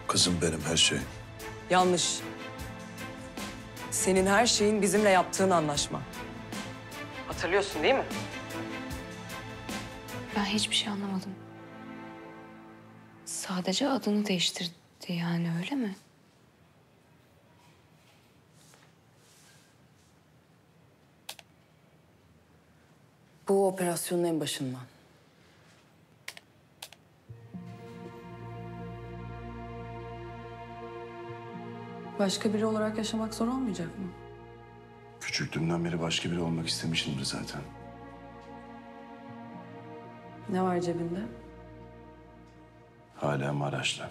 Kızım benim her şeyim. Yanlış. Senin her şeyin bizimle yaptığın anlaşma. Hatırlıyorsun değil mi? Ben hiçbir şey anlamadım. Sadece adını değiştirdi yani, öyle mi? Bu operasyonun en başından. Başka biri olarak yaşamak zor olmayacak mı? Küçüklüğümden beri başka biri olmak istemişimdir zaten. Ne var cebinde? Hala Maraşlı.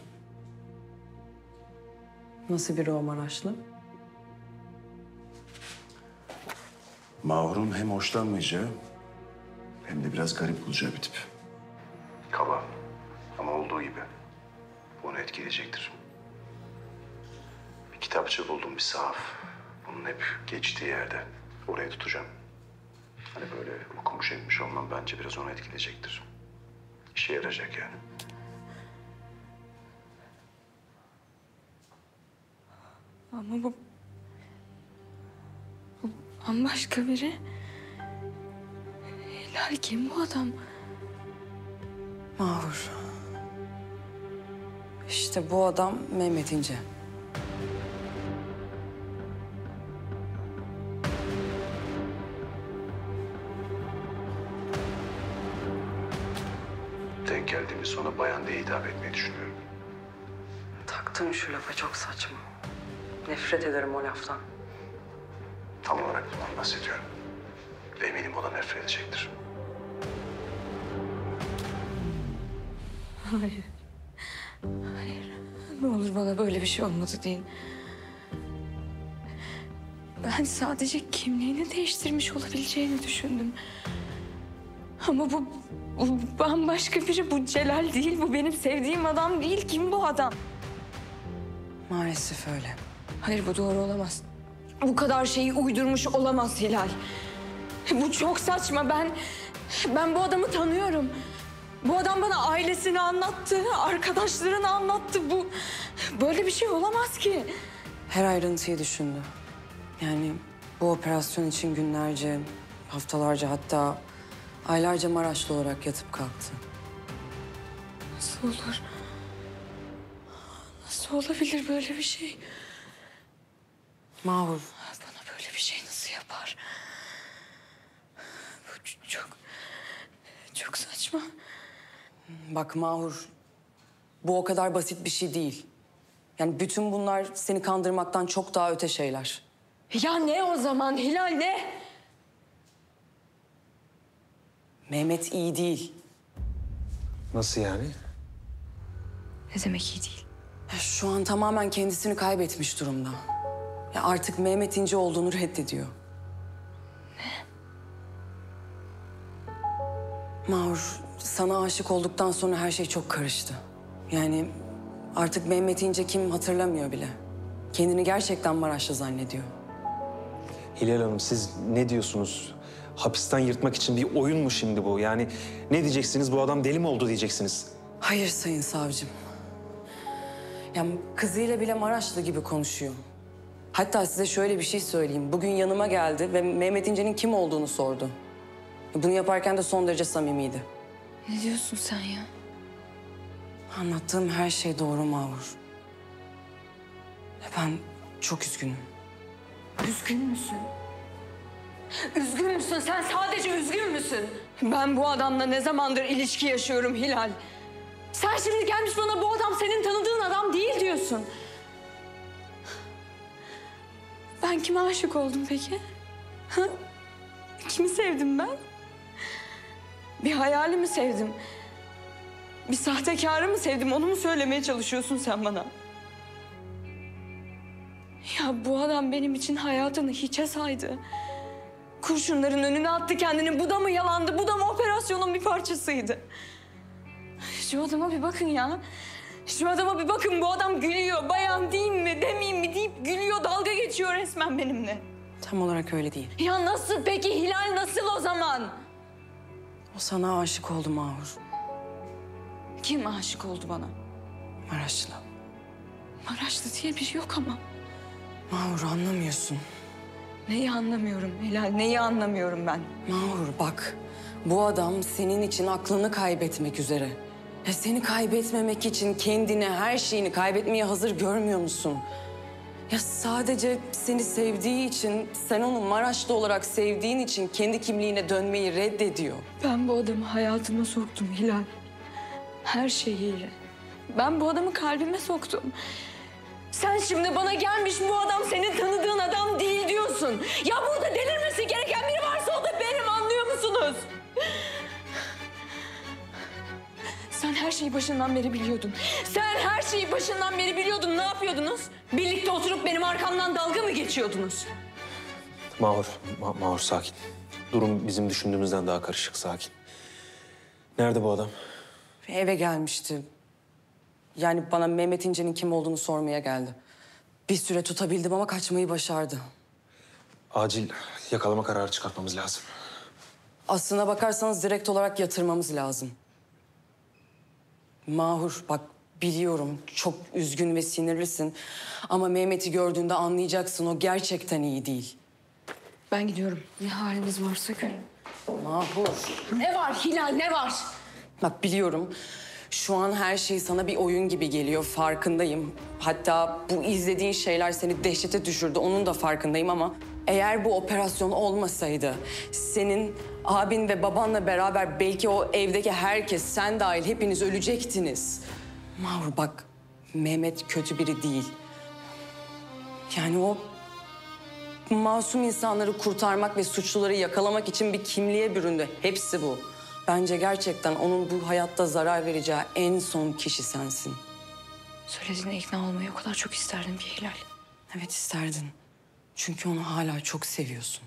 Nasıl biri o Maraşlı? Mahur'un hem hoşlanmayacağı hem de biraz garip bulacağı bir tip. Kaba ama olduğu gibi. Onu etkileyecektir. Bir kitapçı buldum, bir sahaf. Bunun hep geçtiği yerde. Oraya tutacağım. Hani böyle okumuş etmiş olmam bence biraz onu etkileyecektir. İşe yarayacak yani. Ama bu bambaşka biri. Hilal, kim bu adam? Mahur. İşte bu adam Mehmet İnce. Denk geldiğimiz sonra bayan diye hitap etmeyi düşünüyorum. Taktığın şu lafa çok saçma. Nefret ederim o laftan. Tam olarak bundan bahsediyorum. Ve eminim o da nefret edecektir. Hayır. Hayır. Ne olur bana böyle bir şey olmadı deyin. Ben sadece kimliğini değiştirmiş olabileceğini düşündüm. Ama bu bambaşka biri. Bu Celal değil. Bu benim sevdiğim adam değil. Kim bu adam? Maalesef öyle. Hayır, bu doğru olamaz. Bu kadar şeyi uydurmuş olamaz Hilal. Bu çok saçma. Ben bu adamı tanıyorum. Bu adam bana ailesini anlattı, arkadaşlarını anlattı. Bu böyle bir şey olamaz ki. Her ayrıntıyı düşündü. Yani bu operasyon için günlerce, haftalarca, hatta aylarca Maraşlı olarak yatıp kalktı. Nasıl olur? Nasıl olabilir böyle bir şey? Mahur. Bana böyle bir şey nasıl yapar? Bu çok saçma. Bak Mahur, bu o kadar basit bir şey değil. Yani bütün bunlar seni kandırmaktan çok daha öte şeyler. Ya ne o zaman Hilal, ne? Mehmet iyi değil. Nasıl yani? Ne demek iyi değil? Şu an tamamen kendisini kaybetmiş durumda. Ya artık Mehmet İnce olduğunu reddediyor. Ne? Mağrur, sana aşık olduktan sonra her şey çok karıştı. Yani artık Mehmet İnce kim hatırlamıyor bile. Kendini gerçekten Maraşlı zannediyor. Hilal Hanım, siz ne diyorsunuz? Hapisten yırtmak için bir oyun mu şimdi bu? Yani ne diyeceksiniz? Bu adam deli mi oldu diyeceksiniz? Hayır sayın savcım. Yani kızıyla bile Maraşlı gibi konuşuyor. Hatta size şöyle bir şey söyleyeyim. Bugün yanıma geldi ve Mehmet İnce'nin kim olduğunu sordu. Bunu yaparken de son derece samimiydi. Ne diyorsun sen ya? Anlattığım her şey doğru Mağrur. Ben çok üzgünüm. Üzgün müsün? Üzgün müsün? Sen sadece üzgün müsün? Ben bu adamla ne zamandır ilişki yaşıyorum Hilal. Sen şimdi gelmiş bana bu adam senin tanıdığın adam değil diyorsun. Ben kime aşık oldum peki? Ha? Kimi sevdim ben? Bir hayali mi sevdim? Bir sahtekarı mı sevdim? Onu mu söylemeye çalışıyorsun sen bana? Ya bu adam benim için hayatını hiçe saydı. Kurşunların önüne attı kendini. Bu da mı yalandı? Bu da mı operasyonun bir parçasıydı? Şu adama bir bakın ya. Şu adama bir bakın. Bu adam gülüyor. Bayan diyeyim mi, demeyeyim mi deyip gülüyor. Dalga geçiyor resmen benimle. Tam olarak öyle değil. Ya nasıl peki? Hilal nasıl o zaman? O sana aşık oldu Mağrur. Kim aşık oldu bana? Maraşlı. Maraşlı diye bir şey yok ama. Mağrur anlamıyorsun. Neyi anlamıyorum Hilal? Neyi anlamıyorum ben? Mağrur bak. Bu adam senin için aklını kaybetmek üzere. Ya seni kaybetmemek için kendini, her şeyini kaybetmeye hazır görmüyor musun? Ya sadece seni sevdiği için, sen onu Maraşlı olarak sevdiğin için kendi kimliğine dönmeyi reddediyor. Ben bu adamı hayatıma soktum Hilal. Her şeyiyle. Ben bu adamı kalbime soktum. Sen şimdi bana gelmiş bu adam senin tanıdığın adam değil diyorsun. Ya burada delirmesi gereken biri varsa o da benim, anlıyor musunuz? Sen her şeyi başından beri biliyordun. Sen her şeyi başından beri biliyordun. Ne yapıyordunuz? Birlikte oturup benim arkamdan dalga mı geçiyordunuz? Mağrur sakin. Durum bizim düşündüğümüzden daha karışık, sakin. Nerede bu adam? Eve gelmişti. Yani bana Mehmet İnce'nin kim olduğunu sormaya geldi. Bir süre tutabildim ama kaçmayı başardı. Acil yakalama kararı çıkartmamız lazım. Aslına bakarsanız direkt olarak yatırmamız lazım. Mağrur bak biliyorum çok üzgün ve sinirlisin. Ama Mehmet'i gördüğünde anlayacaksın o gerçekten iyi değil. Ben gidiyorum. Ne haliniz varsa görün. Mağrur. Ne var Hilal, ne var? Bak biliyorum. Şu an her şey sana bir oyun gibi geliyor, farkındayım. Hatta bu izlediğin şeyler seni dehşete düşürdü, onun da farkındayım ama... eğer bu operasyon olmasaydı, senin abin ve babanla beraber belki o evdeki herkes, sen dahil hepiniz ölecektiniz. Mağrur bak, Mehmet kötü biri değil. Yani o masum insanları kurtarmak ve suçluları yakalamak için bir kimliğe büründü, hepsi bu. Bence gerçekten onun bu hayatta zarar vereceği en son kişi sensin. Söylediğine ikna olmayı o kadar çok isterdim ki Hilal. Evet isterdin. Çünkü onu hala çok seviyorsun.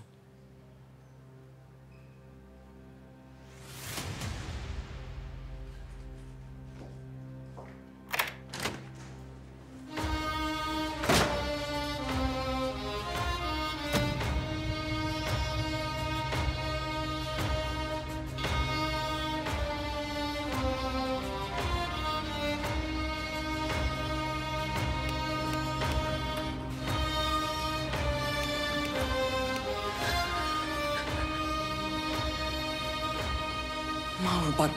Mağrur bak,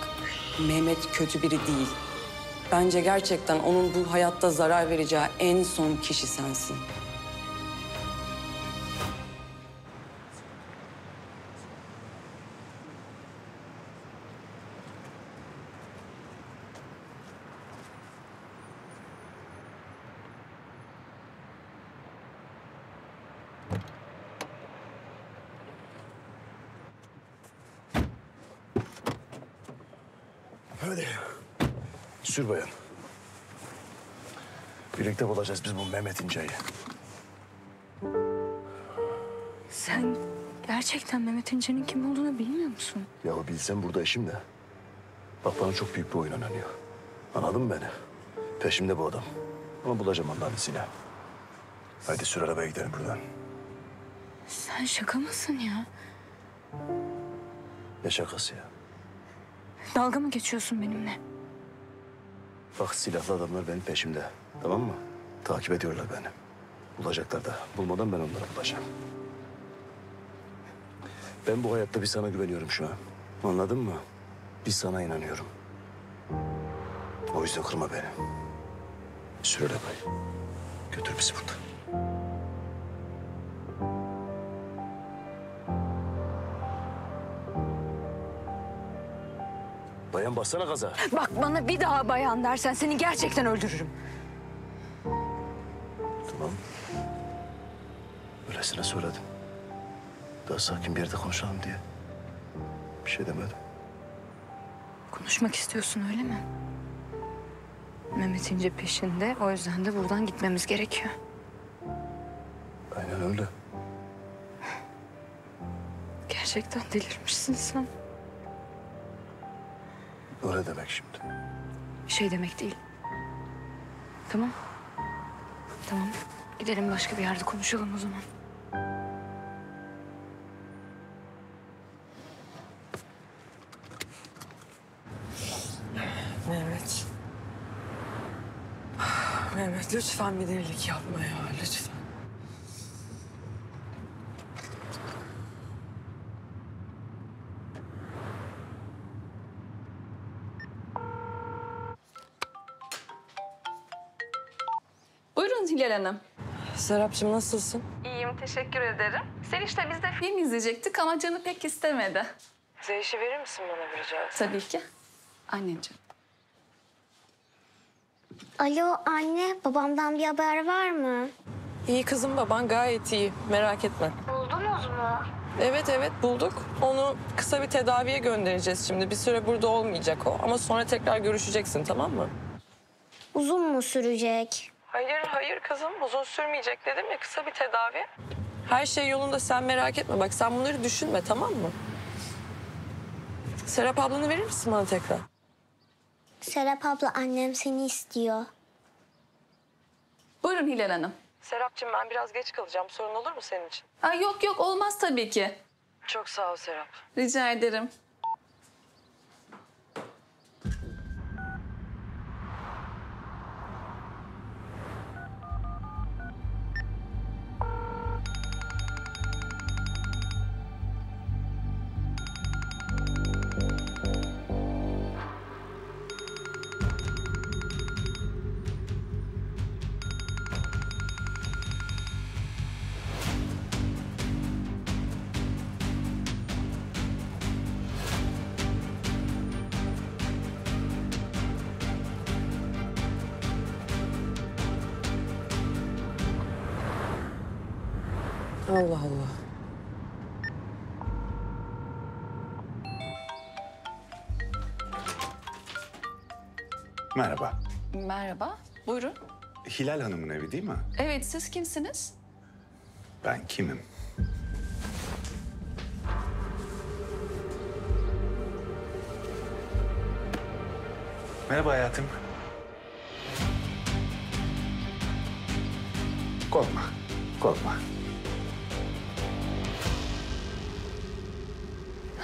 Mehmet kötü biri değil. Bence gerçekten onun bu hayatta zarar vereceği en son kişi sensin. Hadi. Sür bayan. Birlikte bulacağız biz bu Mehmet İnce'yi. Sen Gerçekten Mehmet İnce'nin kim olduğunu bilmiyor musun? Ya bilsem burada işim de. Bak bana çok büyük bir oyun oynanıyor. Anladın mı beni? Peşimde bu adam. Ama bulacağım annesini. Hadi sür arabaya gidelim buradan. Sen şaka mısın ya? Ne şakası ya? Dalga mı geçiyorsun benimle? Bak silahlı adamlar benim peşimde. Tamam mı? Takip ediyorlar beni. Bulacaklar da. Bulmadan ben onlara bulacağım. Ben bu hayatta bir sana güveniyorum şu an. Anladın mı? Bir sana inanıyorum. O yüzden kırma beni. Sür arabayı. Götür bizi buradan. Bayan bassana gaza. Bak bana bir daha bayan dersen seni gerçekten öldürürüm. Tamam. Öylesine söyledim. Daha sakin bir yerde konuşalım diye. Bir şey demedim. Konuşmak istiyorsun öyle mi? Mehmet İnce peşinde, o yüzden de buradan gitmemiz gerekiyor. Aynen öyle. Gerçekten delirmişsin sen. O ne demek şimdi? Şey demek değil. Tamam. Tamam. Gidelim başka bir yerde konuşalım o zaman. Mehmet. Mehmet lütfen bir delilik yapma ya. Lütfen. Hilal Hanım. Serapcığım nasılsın? İyiyim, teşekkür ederim. Sen işte biz de film izleyecektik ama canı pek istemedi. Zeyş'i verir misin bana bir rica etsin? Tabii ki. Anneciğim. Alo anne, babamdan bir haber var mı? İyi kızım, baban gayet iyi. Merak etme. Buldunuz mu? Evet evet bulduk. Onu kısa bir tedaviye göndereceğiz şimdi. Bir süre burada olmayacak o. Ama sonra tekrar görüşeceksin, tamam mı? Uzun mu sürecek? Hayır, hayır kızım. Uzun sürmeyecek dedim ya. Kısa bir tedavi. Her şey yolunda, sen merak etme. Bak sen bunları düşünme, tamam mı? Serap ablanı verir misin bana tekrar? Serap abla, annem seni istiyor. Buyurun Hilal Hanım. Serapcığım ben biraz geç kalacağım. Sorun olur mu senin için? Aa, yok yok, olmaz tabii ki. Çok sağ ol Serap. Rica ederim. Allah Allah. Merhaba. Merhaba. Buyurun. Hilal Hanım'ın evi değil mi? Evet. Siz kimsiniz? Ben kimim? Merhaba hayatım. Korkma. Korkma.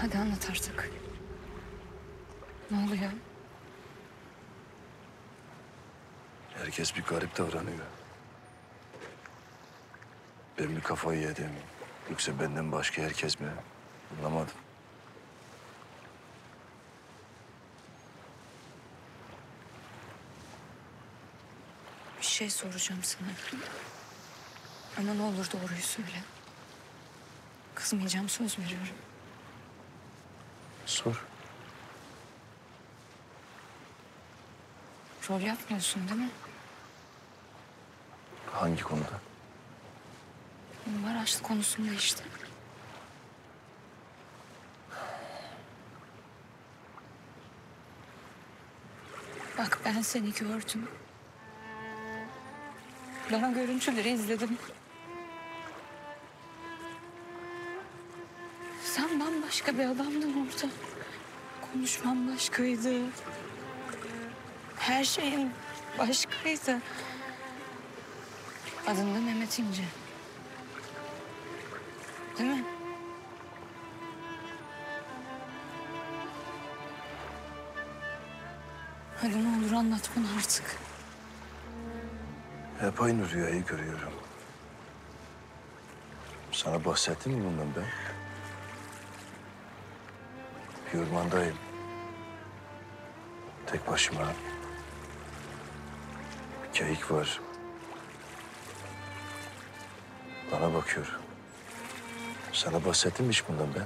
Hadi anlat artık. Ne oluyor? Herkes bir garip davranıyor. Ben mi kafayı yedim? Yoksa benden başka herkes mi? Anlamadım. Bir şey soracağım sana. Ama ne olur doğruyu söyle. Kızmayacağım, söz veriyorum. Sor. Rol yapmıyorsun değil mi? Hangi konuda? Maraşlı konusunda işte. Bak ben seni gördüm. Bana görüntüleri izledim. bambaşka bir adamdım orada. Konuşmam başkaydı. Her şeyim başkaydı. Adın da Mehmet İnce. Değil mi? Hadi ne olur anlat bana artık. Hep aynı rüyayı görüyorum. Sana bahsettim mi bundan ben? Bir ormandayım. Tek başıma. Keyik var. Bana bakıyor. Sana bahsettim mi hiç bundan ben?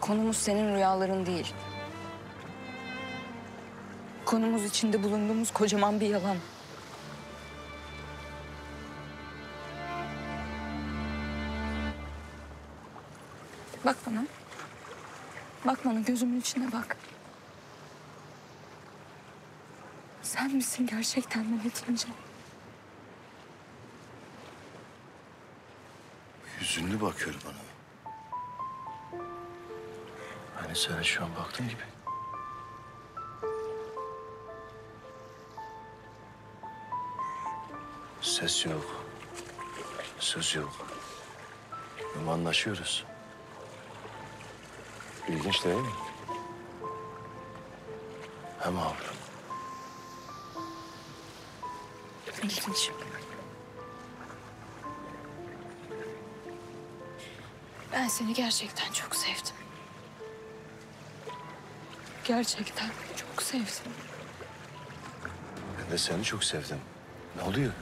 Konumuz senin rüyaların değil. Konumuz içinde bulunduğumuz kocaman bir yalan. Bak bana. Bak bana, gözümün içine bak. Sen misin gerçekten Mehmet İnce? Hüzünlü bakıyor bana. Hani sana şu an baktığın gibi. Ses yok, söz yok. Anlaşıyoruz. İlginç değil mi? Hem ablam. İlginç. Ben seni gerçekten çok sevdim. Gerçekten çok sevdim. Ben de seni çok sevdim. Ne oluyor?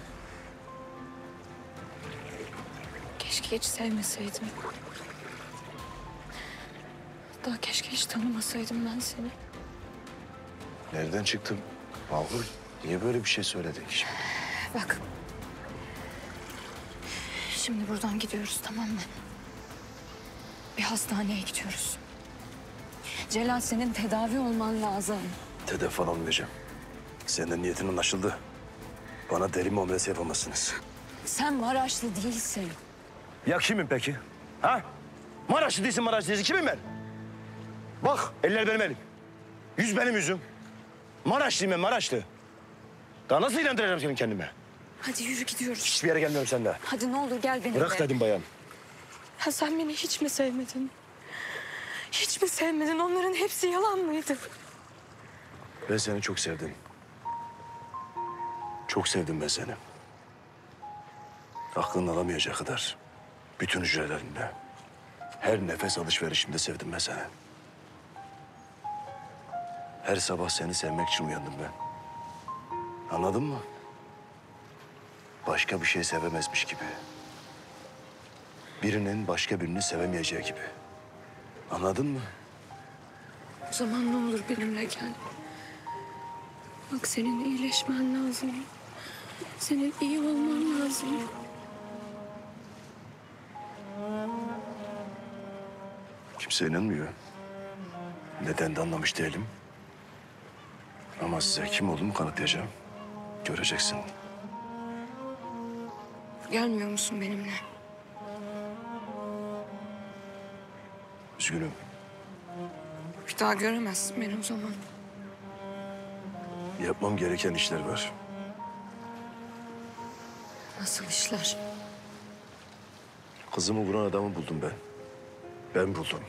Keşke hiç sevmeseydim. Daha keşke hiç tanımasaydım ben seni. Nereden çıktım? Mahur, niye böyle bir şey söyledin şimdi? Bak. Şimdi buradan gidiyoruz, tamam mı? Bir hastaneye gidiyoruz. Celal, senin tedavi olman lazım. Tedavi falan olmayacağım. Senin de niyetin anlaşıldı. Bana deri muamelesi yapamazsınız. Sen Maraşlı değilsin. Ya kimim peki? Ha? Maraşlı değilsin, Maraşlı değilsin. Kimim ben? Bak, eller benim elim. Yüz benim yüzüm. Maraşlıyım ben, Maraşlı. Daha nasıl inandıracağım seni kendime? Hadi yürü, gidiyoruz. Hiçbir yere gelmiyorum senden. Hadi ne olur gel benimle. Bırak dedim bayan. Ha, sen beni hiç mi sevmedin? Hiç mi sevmedin? Onların hepsi yalan mıydı? Ben seni çok sevdim. Çok sevdim ben seni. Aklını alamayacak kadar. Bütün hücrelerimle. Her nefes alışverişimde sevdim ben seni. Her sabah seni sevmek için uyandım ben. Anladın mı? Başka bir şey sevemezmiş gibi. Birinin başka birini sevemeyeceği gibi. Anladın mı? O zaman ne olur benimle gel. Bak, senin iyileşmen lazım. Senin iyi olman lazım. Kimse inanmıyor. Neden de anlamış değilim. Ama size kim olduğumu kanıtlayacağım. Göreceksin. Gelmiyor musun benimle? Üzgünüm. Bir daha göremezsin beni o zaman. Yapmam gereken işler var. Nasıl işler? Kızımı vuran adamı buldum ben. Ben buldum.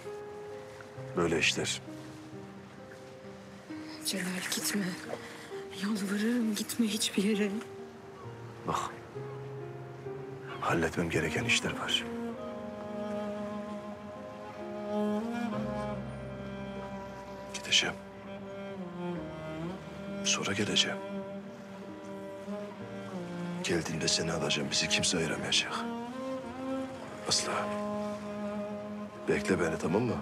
Böyle işler. Celal, gitme. Yalvarırım, gitme hiçbir yere. Bak. Halletmem gereken işler var. Gideceğim. Sonra geleceğim. Geldiğimde seni alacağım. Bizi kimse ayıramayacak. Asla. Bekle beni, tamam mı?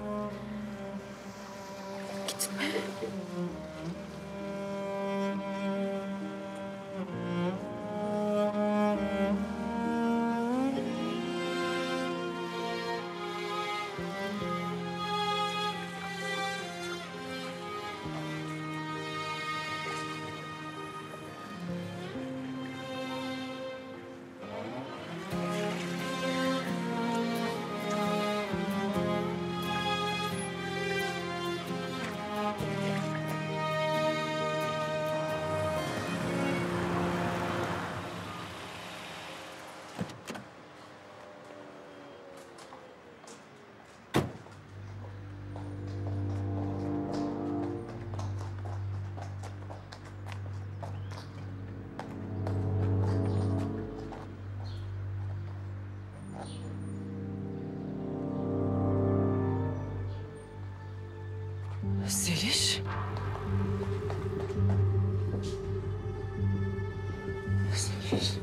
Gitme. Zeliş. Zeliş.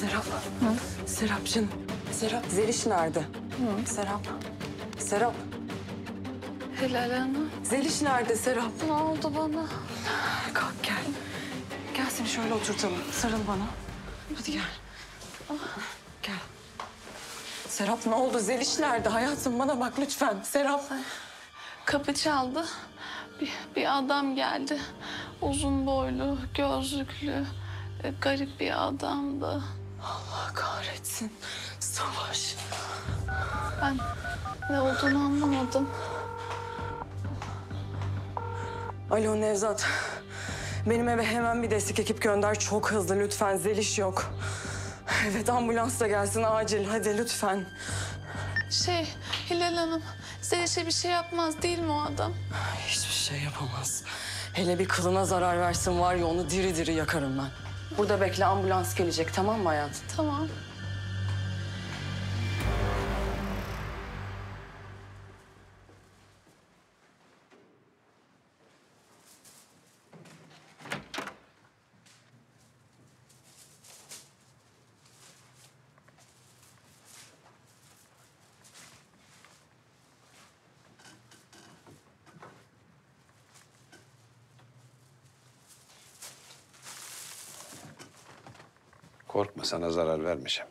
Serap. Hı? Serap canım. Serap. Zeliş nerede? Hı? Serap. Serap. Helal ana. Zeliş nerede Serap? Ne oldu bana? Kalk gel. Gel seni şöyle oturtalım. Sarıl bana. Hadi gel. Ah. Gel. Serap ne oldu? Zeliş nerede? Hayatım bana bak lütfen. Serap. Kapı çaldı. Bir adam geldi. Uzun boylu, gözlüklü. Garip bir adamdı. Allah kahretsin. Savaş. Ben ne olduğunu anlamadım. Alo Nevzat. Benim eve hemen bir destek ekip gönder. Çok hızlı lütfen. Zeliş yok. Evet ambulans da gelsin acil. Hadi lütfen. Hilal Hanım. Zeliş'e bir şey yapmaz değil mi o adam? Hiçbir şey yapamaz. Hele bir kılına zarar versin var ya onu diri diri yakarım ben. Burada bekle, ambulans gelecek. Tamam mı hayatım? Tamam. Korkma, sana zarar vermeyeceğim.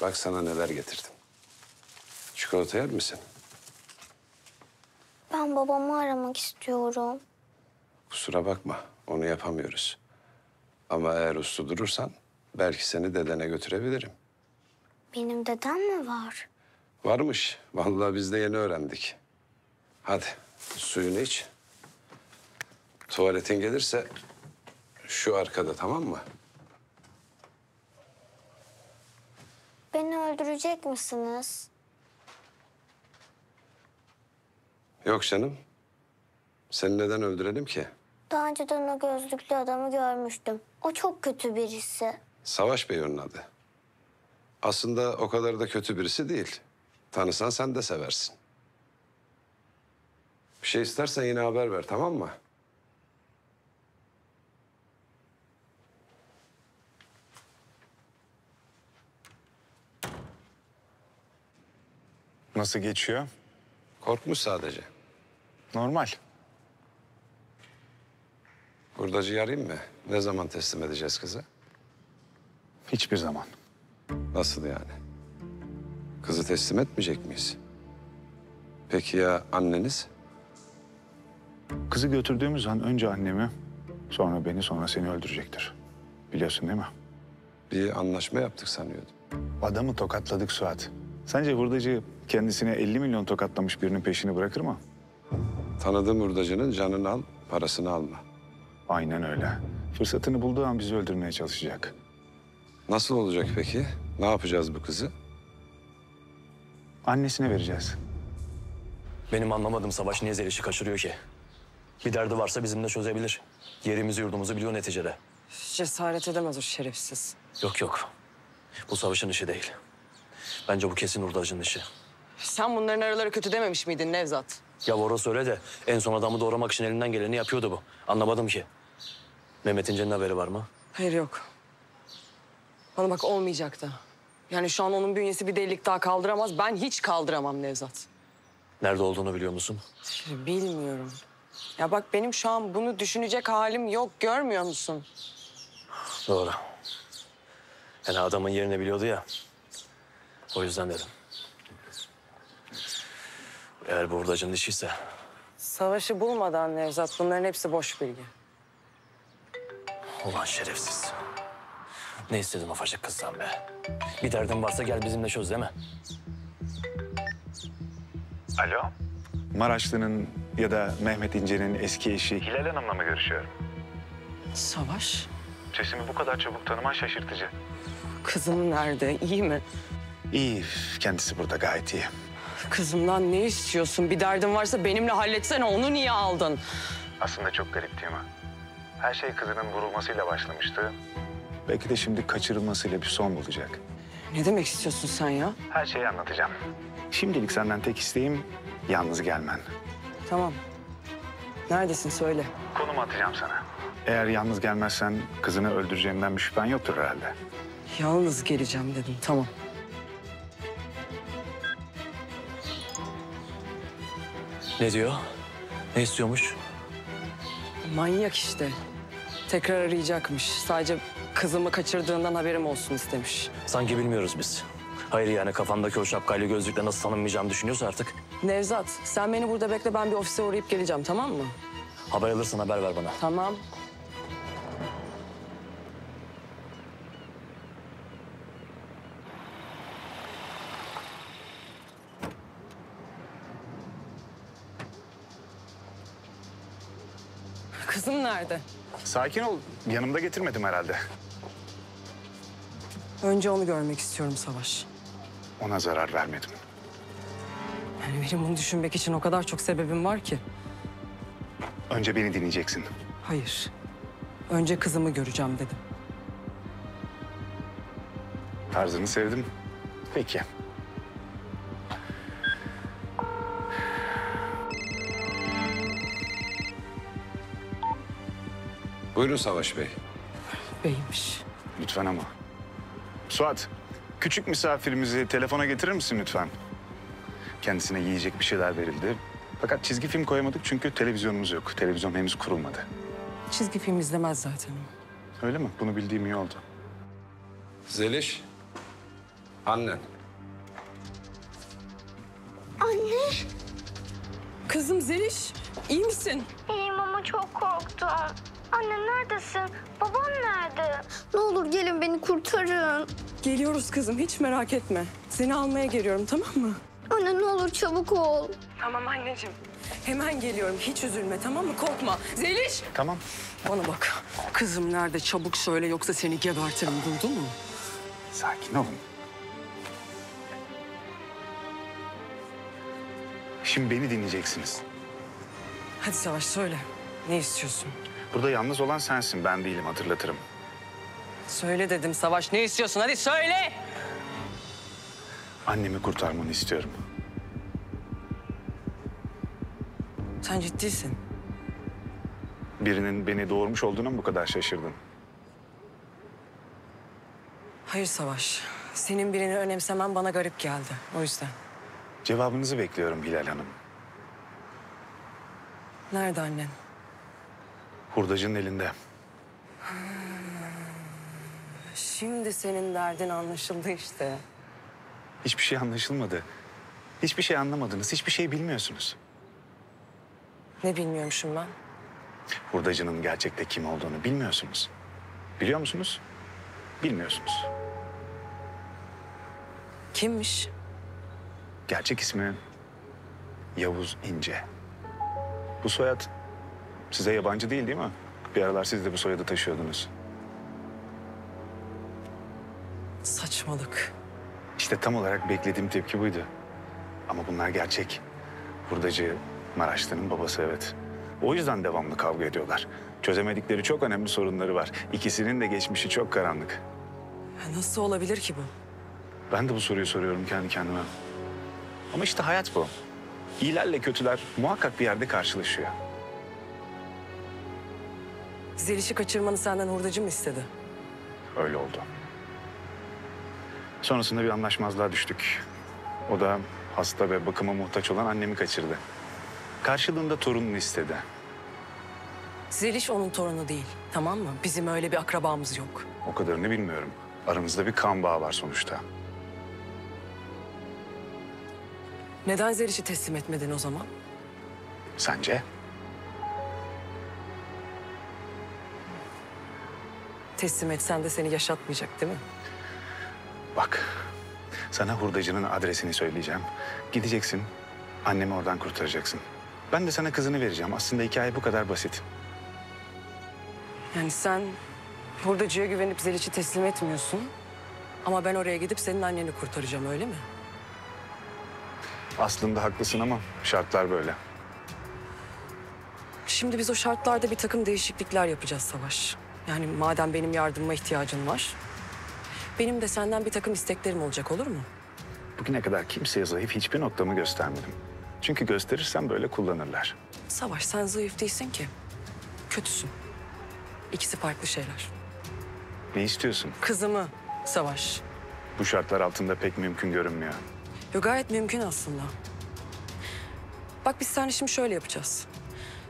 Bak sana neler getirdim. Çikolata yer misin? Ben babamı aramak istiyorum. Kusura bakma, onu yapamıyoruz. Ama eğer uslu durursan belki seni dedene götürebilirim. Benim dedem mi var? Varmış, vallahi biz de yeni öğrendik. Hadi suyunu iç. Tuvaletin gelirse şu arkada, tamam mı? Beni öldürecek misiniz? Yok canım. Seni neden öldürelim ki? Daha önceden o gözlüklü adamı görmüştüm. O çok kötü birisi. Savaş Bey onun adı. Aslında o kadar da kötü birisi değil. Tanısan sen de seversin. Bir şey istersen yine haber ver, tamam mı? Nasıl geçiyor? Korkmuş sadece. Normal. Hurdacıyı arayayım mı? Ne zaman teslim edeceğiz kızı? Hiçbir zaman. Nasıl yani? Kızı teslim etmeyecek miyiz? Peki ya anneniz? Kızı götürdüğümüz an önce annemi, sonra beni, sonra seni öldürecektir. Biliyorsun değil mi? Bir anlaşma yaptık sanıyordum. Adamı tokatladık Suat. Sence hurdacı kendisine 50 milyon tokatlamış birinin peşini bırakır mı? Tanıdığım hurdacının canını al, parasını alma. Aynen öyle. Fırsatını bulduğu an bizi öldürmeye çalışacak. Nasıl olacak peki? Ne yapacağız bu kızı? Annesine vereceğiz. Benim anlamadığım Savaş niye Zeliş'i kaçırıyor ki? Bir derdi varsa bizimle çözebilir. Yerimizi yurdumuzu biliyor neticede. Cesaret edemez o şerefsiz. Yok yok. Bu Savaş'ın işi değil. Bence bu kesin hurdacının işi. Sen bunların araları kötü dememiş miydin Nevzat? Ya orası öyle de en son adamı doğramak için elinden geleni yapıyordu bu. Anlamadım ki. Mehmet İnce'nin haberi var mı? Hayır yok. Bana bak olmayacak da. Yani şu an onun bünyesi bir delilik daha kaldıramaz. Ben hiç kaldıramam Nevzat. Nerede olduğunu biliyor musun? Bilmiyorum. Ya bak benim şu an bunu düşünecek halim yok. Görmüyor musun? Doğru. Yani adamın yerini biliyordu ya. O yüzden dedim. Eğer bu hurdacının işiyse... Savaşı bulmadan Nevzat bunların hepsi boş bilgi. Ulan şerefsiz. Ne istedin ufacık kızdan be? Bir derdin varsa gel bizimle çöz, değil mi? Alo? Maraşlı'nın ya da Mehmet İnce'nin eski eşi Hilal Hanım'la mı görüşüyorum? Savaş? Sesimi bu kadar çabuk tanıman şaşırtıcı. Kızım nerede? İyi mi? İyi. Kendisi burada, gayet iyi. Kızımdan ne istiyorsun? Bir derdin varsa benimle halletsene. Onu niye aldın? Aslında çok garip değil mi? Her şey kızının vurulmasıyla başlamıştı. Belki de şimdi kaçırılmasıyla bir son bulacak. Ne demek istiyorsun sen ya? Her şeyi anlatacağım. Şimdilik senden tek isteğim yalnız gelmen. Tamam. Neredesin söyle. Konumu atacağım sana. Eğer yalnız gelmezsen kızını öldüreceğimden bir şüphen yoktur herhalde. Yalnız geleceğim dedim, tamam. Ne diyor? Ne istiyormuş? Manyak işte. Tekrar arayacakmış. Sadece kızımı kaçırdığından haberim olsun istemiş. Sanki bilmiyoruz biz. Hayır yani kafamdaki o şapkayla gözlükle nasıl tanınmayacağımı düşünüyorsa artık. Nevzat, sen beni burada bekle, ben bir ofise uğrayıp geleceğim, tamam mı? Haber alırsan haber ver bana. Tamam. Kızım nerede? Sakin ol. Yanımda getirmedim herhalde. Önce onu görmek istiyorum Savaş. Ona zarar vermedim. Yani benim bunu düşünmek için o kadar çok sebebim var ki. Önce beni dinleyeceksin. Hayır. Önce kızımı göreceğim dedim. Tarzını sevdim. Peki. Buyurun Savaş Bey. Beymiş. Lütfen ama. Suat, küçük misafirimizi telefona getirir misin lütfen? Kendisine yiyecek bir şeyler verildi. Fakat çizgi film koyamadık çünkü televizyonumuz yok. Televizyon henüz kurulmadı. Çizgi film izlemez zaten. Öyle mi? Bunu bildiğim iyi oldu. Zeliş, annen. Anne. Kızım Zeliş, iyi misin? İyiyim ama çok korktum. Anne neredesin? Babam nerede? Ne olur gelin beni kurtarın. Geliyoruz kızım, hiç merak etme. Seni almaya geliyorum, tamam mı? Anne ne olur çabuk ol. Tamam anneciğim. Hemen geliyorum, hiç üzülme, tamam mı? Korkma. Zeliş! Tamam. Bana bak. Kızım nerede? Çabuk söyle yoksa seni gebertirim, duydun mu? Sakin olun. Şimdi beni dinleyeceksiniz. Hadi Savaş söyle. Ne istiyorsun? Burada yalnız olan sensin, ben değilim, hatırlatırım. Söyle dedim Savaş, ne istiyorsun? Hadi söyle! Annemi kurtarmanı istiyorum. Sen ciddisin. Birinin beni doğurmuş olduğuna mı bu kadar şaşırdın? Hayır Savaş, senin birini önemsemen bana garip geldi, o yüzden. Cevabınızı bekliyorum Hilal Hanım. Nerede annen? Hurdacının elinde. Şimdi senin derdin anlaşıldı işte. Hiçbir şey anlaşılmadı. Hiçbir şey anlamadınız, hiçbir şey bilmiyorsunuz. Ne bilmiyormuşum ben? Hurdacının gerçekte kim olduğunu bilmiyorsunuz. Biliyor musunuz? Bilmiyorsunuz. Kimmiş? Gerçek ismi Yavuz İnce. Bu soyad size yabancı değil, değil mi? Bir aralar siz de bu soyadı taşıyordunuz. Saçmalık. İşte tam olarak beklediğim tepki buydu. Ama bunlar gerçek. Hurdacı Maraşlı'nın babası, evet. O yüzden devamlı kavga ediyorlar. Çözemedikleri çok önemli sorunları var. İkisinin de geçmişi çok karanlık. Ya nasıl olabilir ki bu? Ben de bu soruyu soruyorum kendi kendime. Ama işte hayat bu. İyilerle kötüler muhakkak bir yerde karşılaşıyor. Zeliş'i kaçırmanı senden hurdacı mı istedi? Öyle oldu. Sonrasında bir anlaşmazlığa düştük. O da hasta ve bakıma muhtaç olan annemi kaçırdı. Karşılığında torununu istedi. Zeliş onun torunu değil, tamam mı? Bizim öyle bir akrabamız yok. O kadarını bilmiyorum. Aramızda bir kan bağı var sonuçta. Neden Zeliş'i teslim etmedin o zaman? Sence? teslim etsen de seni yaşatmayacak değil mi? Bak, sana hurdacının adresini söyleyeceğim. Gideceksin, annemi oradan kurtaracaksın. Ben de sana kızını vereceğim. Aslında hikaye bu kadar basit. Yani sen hurdacıya güvenip Zeliç'i teslim etmiyorsun. Ama ben oraya gidip senin anneni kurtaracağım, öyle mi? Aslında haklısın ama şartlar böyle. Şimdi biz o şartlarda bir takım değişiklikler yapacağız Savaş. Yani madem benim yardımıma ihtiyacın var, benim de senden bir takım isteklerim olacak, olur mu? Bugüne kadar kimseye zayıf hiçbir noktamı göstermedim. Çünkü gösterirsem böyle kullanırlar. Savaş, sen zayıf değilsin ki. Kötüsün. İkisi farklı şeyler. Ne istiyorsun? Kızımı, Savaş. Bu şartlar altında pek mümkün görünmüyor. Yo, gayet mümkün aslında. Bak, biz seninle şimdi şöyle yapacağız.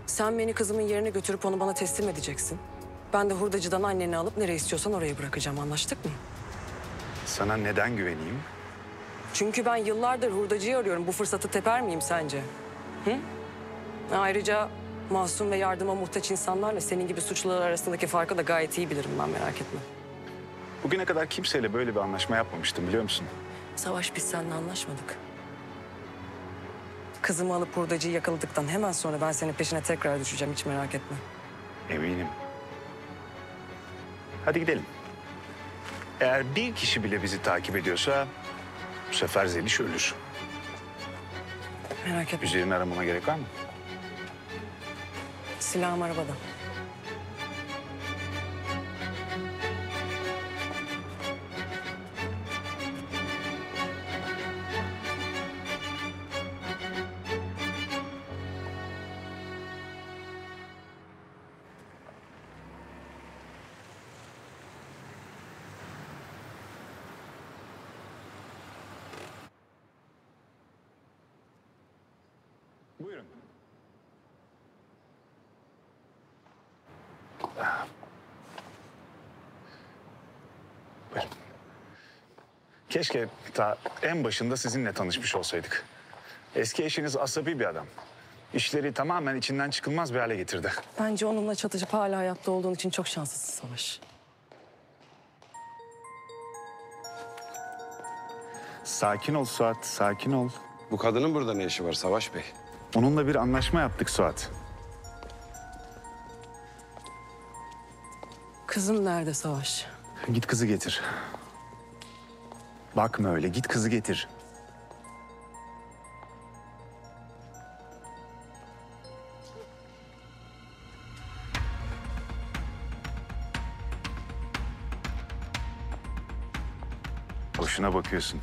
Sen beni kızımın yerine götürüp onu bana teslim edeceksin. Ben de hurdacıdan anneni alıp nereye istiyorsan oraya bırakacağım. Anlaştık mı? Sana neden güveneyim? Çünkü ben yıllardır hurdacıyı arıyorum. Bu fırsatı teper miyim sence? Hı? Ayrıca masum ve yardıma muhtaç insanlarla senin gibi suçlular arasındaki farkı da gayet iyi bilirim ben, merak etme. Bugüne kadar kimseyle böyle bir anlaşma yapmamıştım, biliyor musun? Savaş, biz seninle anlaşmadık. Kızımı alıp hurdacıyı yakaladıktan hemen sonra ben senin peşine tekrar düşeceğim, hiç merak etme. Eminim. Hadi gidelim. Eğer bir kişi bile bizi takip ediyorsa bu sefer Zeliş ölür. Merak etme. Üzerini aramama gerek var mı? Silahım arabada. Buyurun. Buyurun. Keşke ta en başında sizinle tanışmış olsaydık. Eski eşiniz asabi bir adam. İşleri tamamen içinden çıkılmaz bir hale getirdi. Bence onunla çatışıp hala hayatta olduğun için çok şanslısın Savaş. Sakin ol Suat, sakin ol. Bu kadının burada ne işi var Savaş Bey? Onunla bir anlaşma yaptık Suat. Kızım nerede Savaş? Git kızı getir. Bakma öyle, git kızı getir. Boşuna bakıyorsun.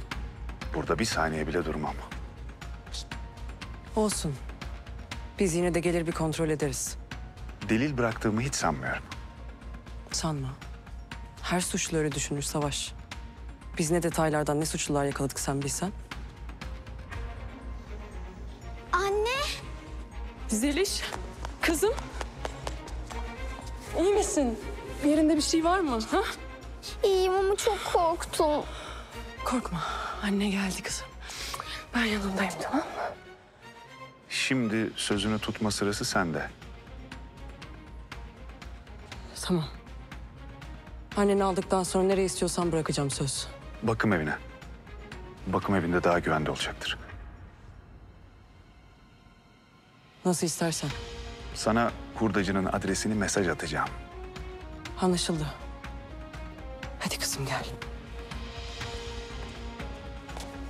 Burada bir saniye bile durmam. Olsun. Biz yine de gelir bir kontrol ederiz. Delil bıraktığımı hiç sanmıyorum. Sanma. Her suçlu öyle düşünür Savaş. Biz ne detaylardan ne suçlular yakaladık sen bilsen. Anne! Zeliş, kızım. İyi misin? Yerinde bir şey var mı? Ha? İyiyim ama çok korktum. Korkma. Anne geldi kızım. Ben yanındayım, tamam mı? Şimdi sözünü tutma sırası sende. Tamam. Anneni aldıktan sonra nereye istiyorsan bırakacağım, söz. Bakım evine. Bakım evinde daha güvende olacaktır. Nasıl istersen. Sana hurdacının adresini mesaj atacağım. Anlaşıldı. Hadi kızım gel.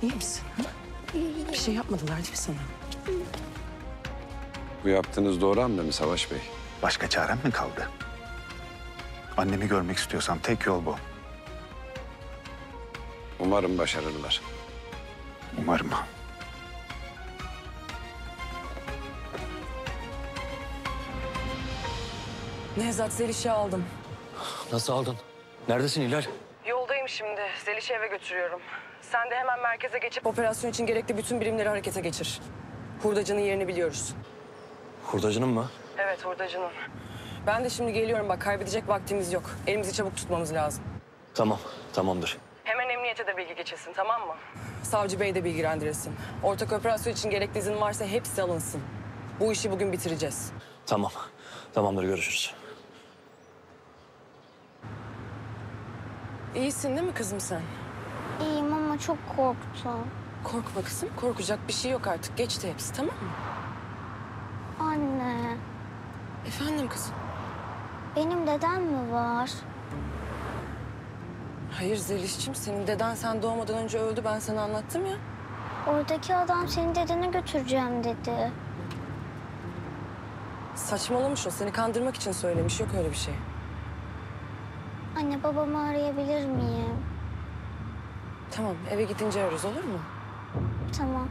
İyi misin? Ha? Bir şey yapmadılar değil mi sana? Bu yaptığınız doğru hamle mi Savaş Bey? Başka çarem mi kaldı? Annemi görmek istiyorsam tek yol bu. Umarım başarırlar. Umarım. Nevzat, Zeliş'i aldım. Nasıl aldın? Neredesin Hilal? Yoldayım şimdi. Zeliş'i eve götürüyorum. Sen de hemen merkeze geçip operasyon için gerekli bütün birimleri harekete geçir. Hurdacının yerini biliyoruz. Hurdacının mı? Evet, hurdacının. Ben de şimdi geliyorum, bak kaybedecek vaktimiz yok. Elimizi çabuk tutmamız lazım. Tamam, tamamdır. Hemen emniyete de bilgi geçilsin, tamam mı? Savcı Bey de bilgilendirilsin. Ortak operasyon için gerekli izin varsa hepsi alınsın. Bu işi bugün bitireceğiz. Tamam, tamamdır, görüşürüz. İyisin değil mi kızım sen? İyiyim ama çok korktum. Korkma kızım, korkacak bir şey yok artık. Geçti hepsi, tamam mı? Anne. Efendim kızım? Benim dedem mi var? Hayır Zeliş'ciğim, senin deden sen doğmadan önce öldü. Ben sana anlattım ya. Oradaki adam senin dedene götüreceğim dedi. Saçmalamış o. Seni kandırmak için söylemiş. Yok öyle bir şey. Anne, babamı arayabilir miyim? Tamam, eve gidince ararız, olur mu? Tamam.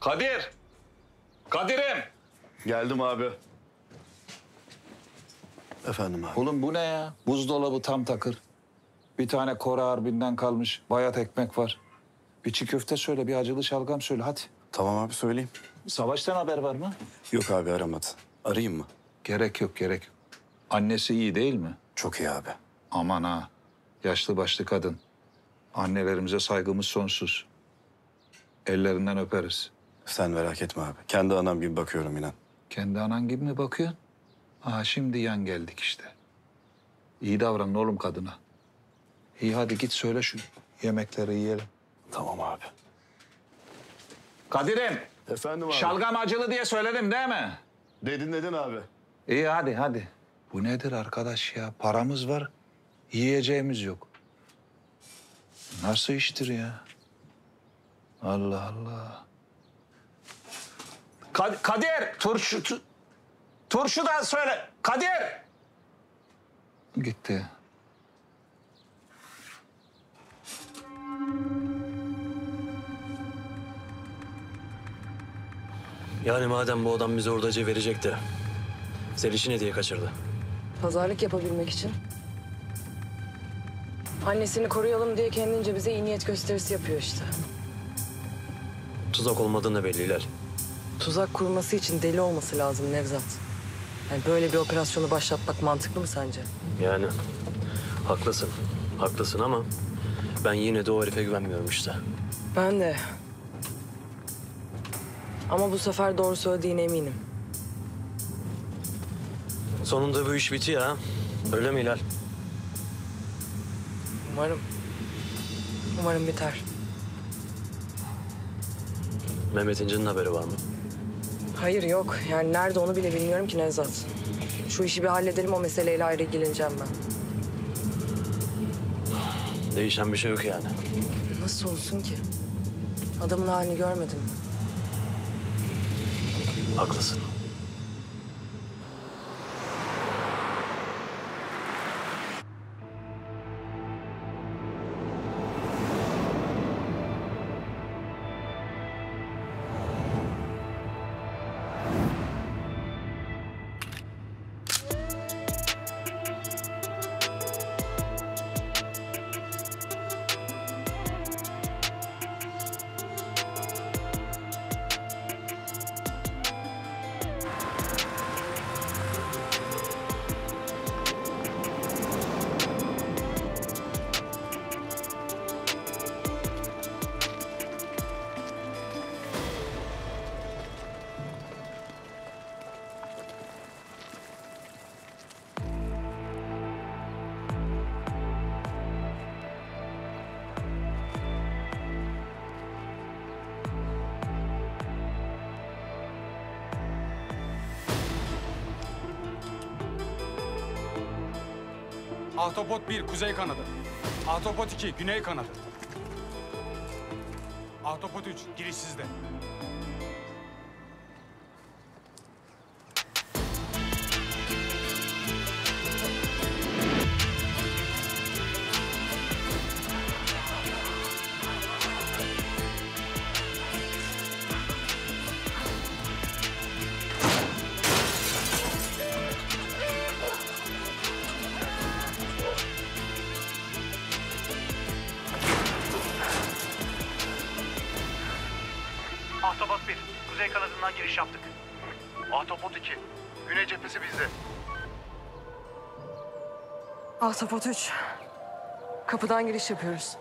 Kadir! Kadir'im! Geldim abi. Efendim abi. Oğlum bu ne ya? Buzdolabı tam takır. Bir tane Kore Harbi'nden kalmış bayat ekmek var. Bir çiğ köfte söyle, bir acılı şalgam söyle hadi. Tamam abi, söyleyeyim. Savaş'tan haber var mı? Yok abi, aramadı. Arayayım mı? Gerek yok, gerek yok. Annesi iyi değil mi? Çok iyi abi. Aman ha. Yaşlı başlı kadın. Annelerimize saygımız sonsuz. Ellerinden öperiz. Sen merak etme abi. Kendi anam gibi bakıyorum inan. Kendi anan gibi mi bakıyorsun? Aa, şimdi yan geldik işte. İyi davranın oğlum kadına. İyi hadi git söyle şu yemekleri yiyelim. Tamam abi. Kadir'im. Efendim abi. Şalgam acılı diye söyledim değil mi? Dedin abi. İyi hadi hadi. Bu nedir arkadaş ya? Paramız var, yiyeceğimiz yok. Nasıl iştir ya? Allah Allah. Kadir! Turşu da söyle. Kadir! Gitti. Yani madem bu adam bizi oradaca verecekti, Zeliş'i ne diye kaçırdı? Pazarlık yapabilmek için. Annesini koruyalım diye kendince bize iyi niyet gösterisi yapıyor işte. Tuzak olmadığını belli Hilal. Tuzak kurması için deli olması lazım Nevzat. Yani böyle bir operasyonu başlatmak mantıklı mı sence? Yani haklısın, haklısın ama ben yine de o herife güvenmiyorum işte. Ben de. Ama bu sefer doğru söylediğine eminim. Sonunda bu iş bitiyor ha. Öyle mi Hilal? Umarım. Umarım biter. Mehmet İnce'nin haberi var mı? Hayır yok. Yani nerede onu bile bilmiyorum ki Nevzat. Şu işi bir halledelim, o meseleyle ayrı ilgileneceğim ben. Değişen bir şey yok yani. Nasıl olsun ki? Adamın halini görmedim. Haklısın. Ahtapot 1, kuzey kanadı. Ahtapot 2, güney kanadı. Ahtapot 3, giriş sizde. Ahtapot 1, kuzey kanadından giriş yaptık. Ahtapot 2, güney cephesi bizde. Ahtapot 3, kapıdan giriş yapıyoruz.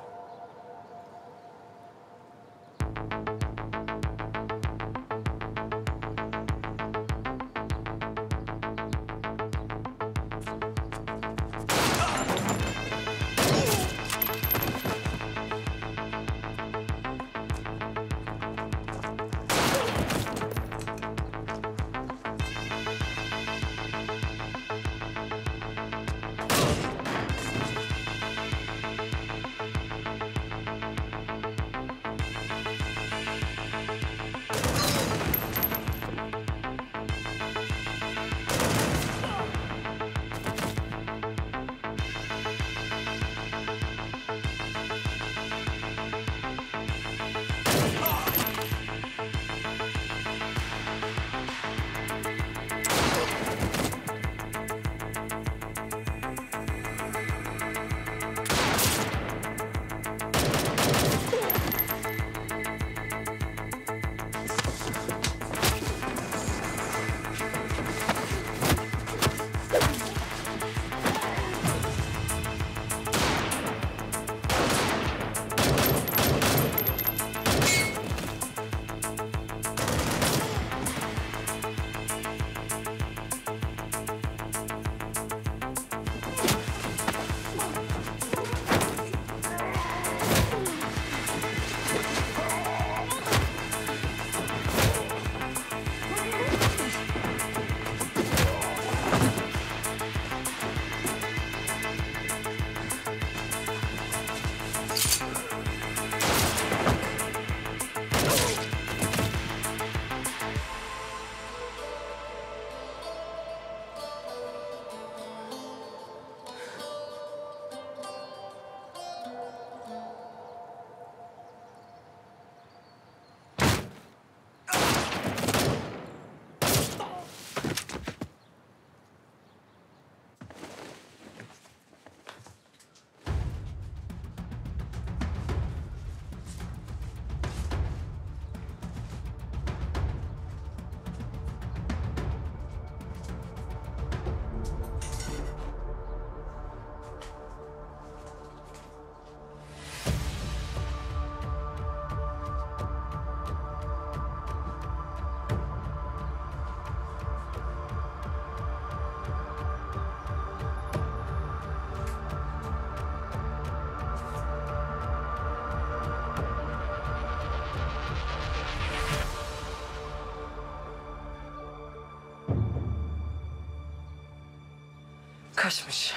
kaçmış.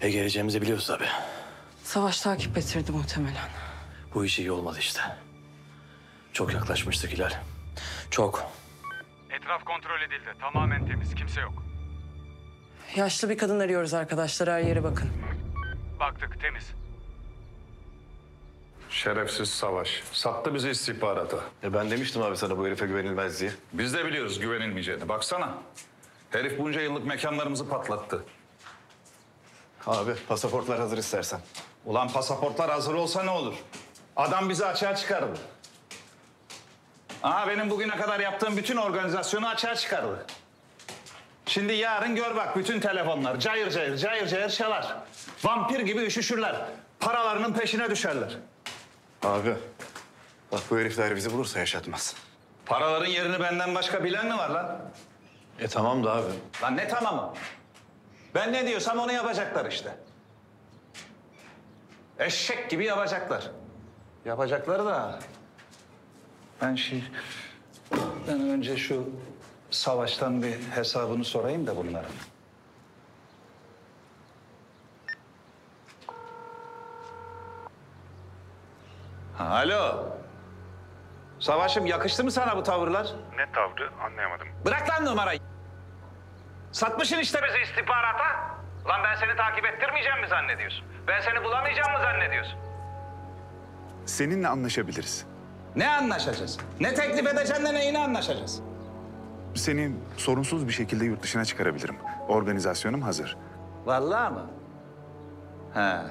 Geleceğimizi biliyoruz tabii. Savaş takip ettirdi muhtemelen. Bu iş iyi olmadı işte. Çok yaklaşmıştık Hilal. Çok. Etraf kontrol edildi. Tamamen temiz. Kimse yok. Yaşlı bir kadın arıyoruz arkadaşlar. Her yere bakın. Baktık. Temiz. Şerefsiz Savaş. Sattı bizi istihbarata. Ben demiştim abi sana bu herife güvenilmez diye. Biz de biliyoruz güvenilmeyeceğini. Baksana. Herif bunca yıllık mekanlarımızı patlattı. Abi pasaportlar hazır istersen. Ulan pasaportlar hazır olsa ne olur? Adam bizi açığa çıkardı. Aha benim bugüne kadar yaptığım bütün organizasyonu açığa çıkardı. Şimdi yarın gör bak bütün telefonlar cayır cayır çalar. Vampir gibi üşüşürler. Paralarının peşine düşerler. Abi bak bu herifler bizi bulursa yaşatmaz. Paraların yerini benden başka bilen mi var lan? Tamam da abi. Lan ne tamamı? Ben ne diyorsam onu yapacaklar işte. Eşek gibi yapacaklar. Yapacakları da... Ben önce şu Savaş'tan bir hesabını sorayım da bunların. Alo. Savaş'ım yakıştı mı sana bu tavırlar? Ne tavrı anlayamadım. Bırak lan numarayı. Satmışsın işte bizi istihbarata. Lan ben seni takip ettirmeyeceğim mi zannediyorsun? Ben seni bulamayacağım mı zannediyorsun? Seninle anlaşabiliriz. Ne anlaşacağız? Ne teklif edeceksin de neyini anlaşacağız? Seni sorunsuz bir şekilde yurt dışına çıkarabilirim. Organizasyonum hazır. Vallahi mı? Ha.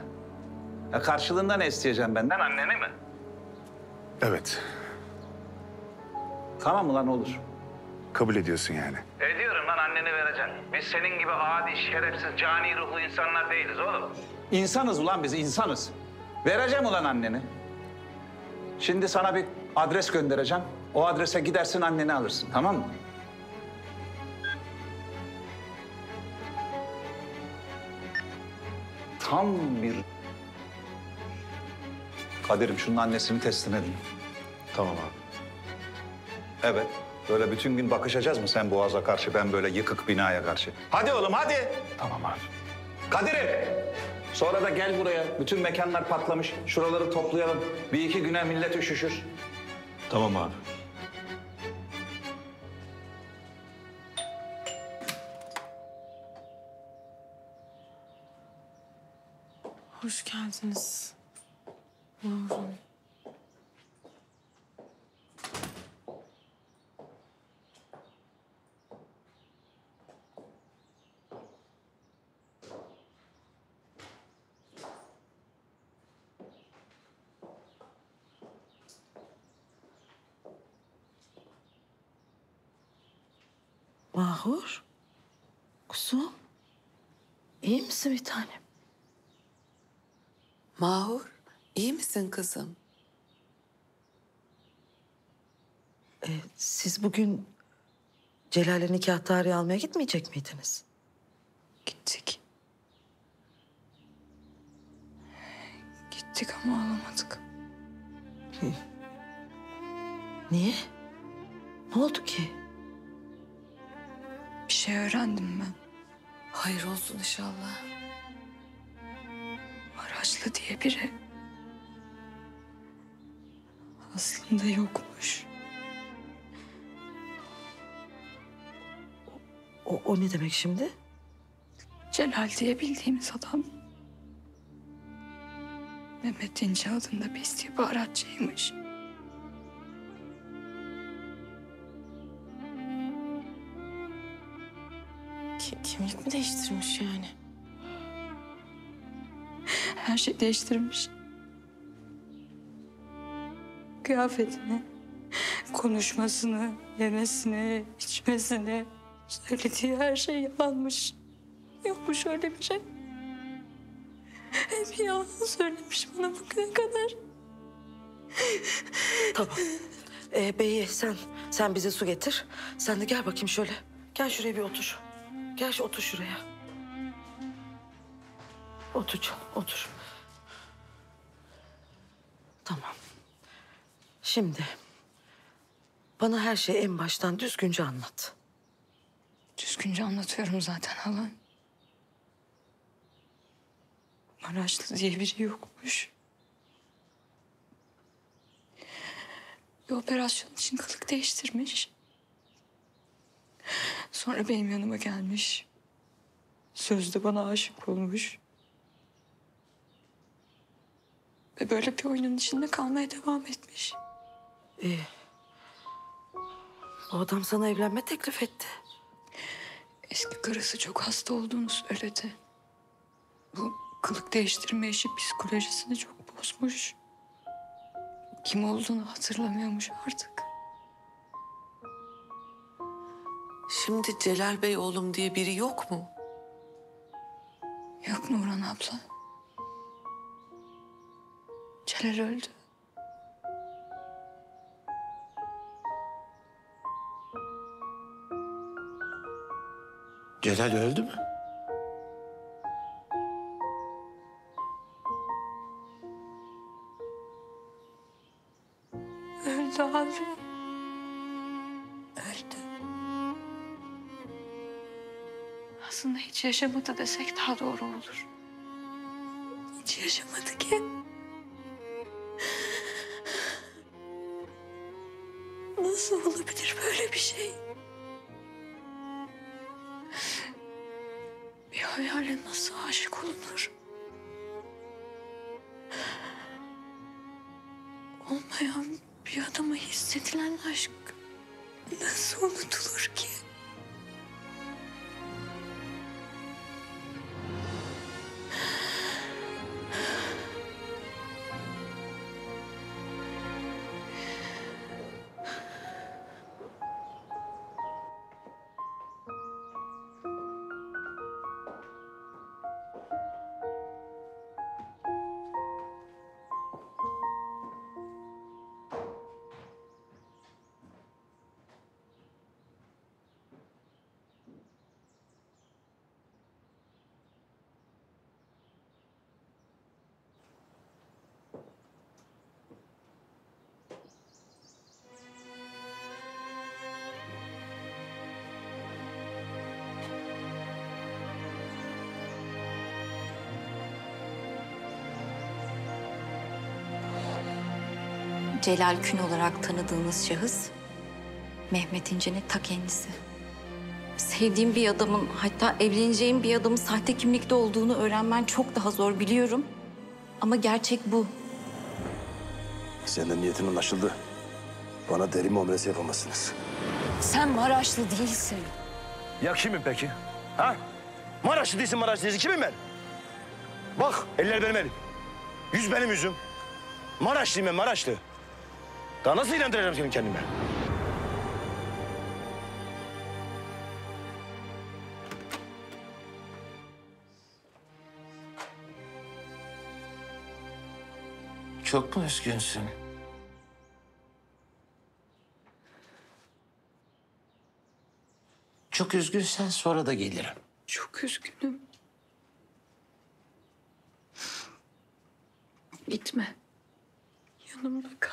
Karşılığında ne isteyeceğim benden? Anneni mi? Evet. Tamam ulan olur. Kabul ediyorsun yani. Ediyorum lan anneni vereceksin. Biz senin gibi adi, şerefsiz, cani ruhlu insanlar değiliz oğlum. İnsanız ulan biz insanız. Vereceğim ulan anneni. Şimdi sana bir adres göndereceğim. O adrese gidersin anneni alırsın tamam mı? Tam bir... Kadir'im şunun annesini teslim edin. Tamam abi. Evet. Böyle bütün gün bakışacağız mı sen Boğaz'a karşı, ben böyle yıkık binaya karşı? Hadi oğlum hadi. Tamam abi. Kadir'im. Sonra da gel buraya. Bütün mekanlar patlamış. Şuraları toplayalım. Bir iki güne millet üşüşür. Tamam abi. Hoş geldiniz. Yavrum. Mahur, kuzum, iyi misin bir tanem? Mahur, iyi misin kızım? Siz bugün Celal'e nikah tarihi almaya gitmeyecek miydiniz? Gittik. Gittik ama alamadık. Niye? Ne oldu ki? Bir şey öğrendim ben. Hayır olsun inşallah. Maraşlı diye biri aslında yokmuş. O ne demek şimdi? Celal diye bildiğimiz adam Mehmet İnce adında bir istihbaratçıymış. Kimlik mi değiştirmiş yani? Her şey değiştirmiş. Kıyafetini, konuşmasını, yemesini, içmesini, söylediği her şey yalanmış. Yokmuş öyle bir şey. Hep yalan söylemiş bana bugüne kadar. Tamam. Bey sen bize su getir. Sen de gel bakayım şöyle. Gel şuraya bir otur. Gel otur şuraya. Otur canım, otur. Tamam. Şimdi... ...bana her şeyi en baştan düzgünce anlat. Düzgün. Düzgünce anlatıyorum zaten hala. Maraşlı diye biri yokmuş. Bir operasyon için kılık değiştirmiş. Sonra benim yanıma gelmiş. Sözde bana aşık olmuş. Ve böyle bir oyunun içinde kalmaya devam etmiş. O adam sana evlenme teklif etti. Eski karısı çok hasta olduğunu söyledi. Bu kılık değiştirme işi psikolojisini çok bozmuş. Kim olduğunu hatırlamıyormuş artık. Şimdi Celal Bey oğlum diye biri yok mu? Yok Nurhan abla. Celal öldü. Celal öldü mü? Öldü abi. Öldü. Aslında hiç yaşamadı desek daha doğru olur. Hiç yaşamadı ki. Nasıl olabilir böyle bir şey? Bir hayale nasıl aşık olunur? Olmayan bir adama hissedilen aşk nasıl unutulur ki? Celal Kün olarak tanıdığınız şahıs Mehmet İnce'nin ta kendisi. Sevdiğim bir adamın, hatta evleneceğim bir adamın sahte kimlikte olduğunu öğrenmen çok daha zor biliyorum. Ama gerçek bu. Senin niyetin anlaşıldı. Bana derin muamelesi yapamazsınız. Sen Maraşlı değilsin. Ya kimim peki? Ha? Maraşlı değilsin, Maraşlı değilsin. Kimim ben? Bak, eller benim elim. Yüz benim yüzüm. Maraşlıyım ben, Maraşlı. Daha nasıl inandıracağım senin kendime? Çok mu üzgünsün? Çok üzgünsen sonra da gelirim. Çok üzgünüm. Gitme. Yanımda kal.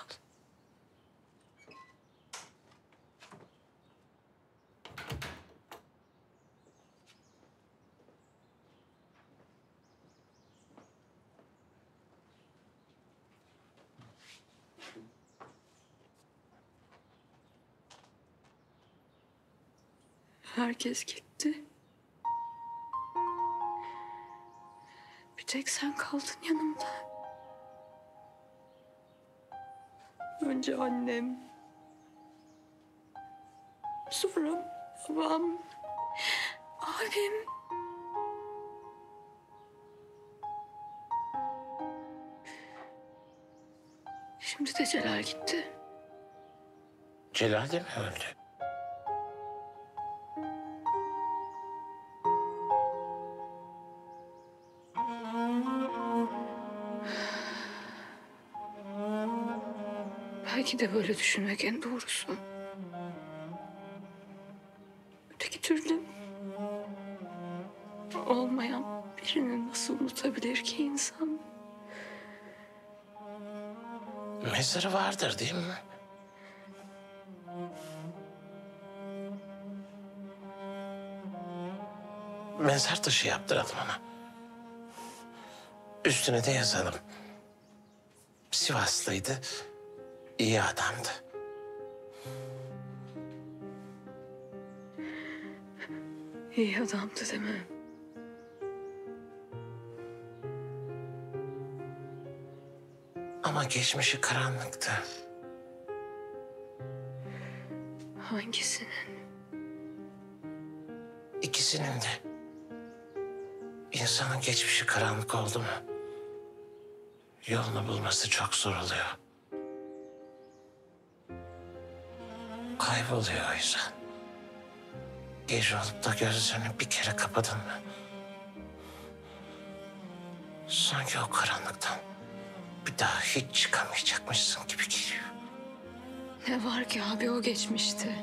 Herkes gitti. Bir tek sen kaldın yanımda. Önce annem. Sonra babam. Abim. Şimdi de Celal gitti. Celal de mi öldü? Belki de böyle düşünmek en doğrusu. Öteki türlü olmayan birini nasıl unutabilir ki insan? Mezarı vardır değil mi? mezar taşı yaptıralım ona. Üstüne de yazalım. Sivaslıydı, iyi adamdı. İyi adamdı değil mi? Ama geçmişi karanlıktı. Hangisinin? İkisinin de. İnsanın geçmişi karanlık oldu mu, yolunu bulması çok zor oluyor. Kayboluyor o yüzden. Gece olup da gözünü bir kere kapadın mı, sanki o karanlıktan bir daha hiç çıkamayacakmışsın gibi geliyor. Ne var ki abi, o geçmişti.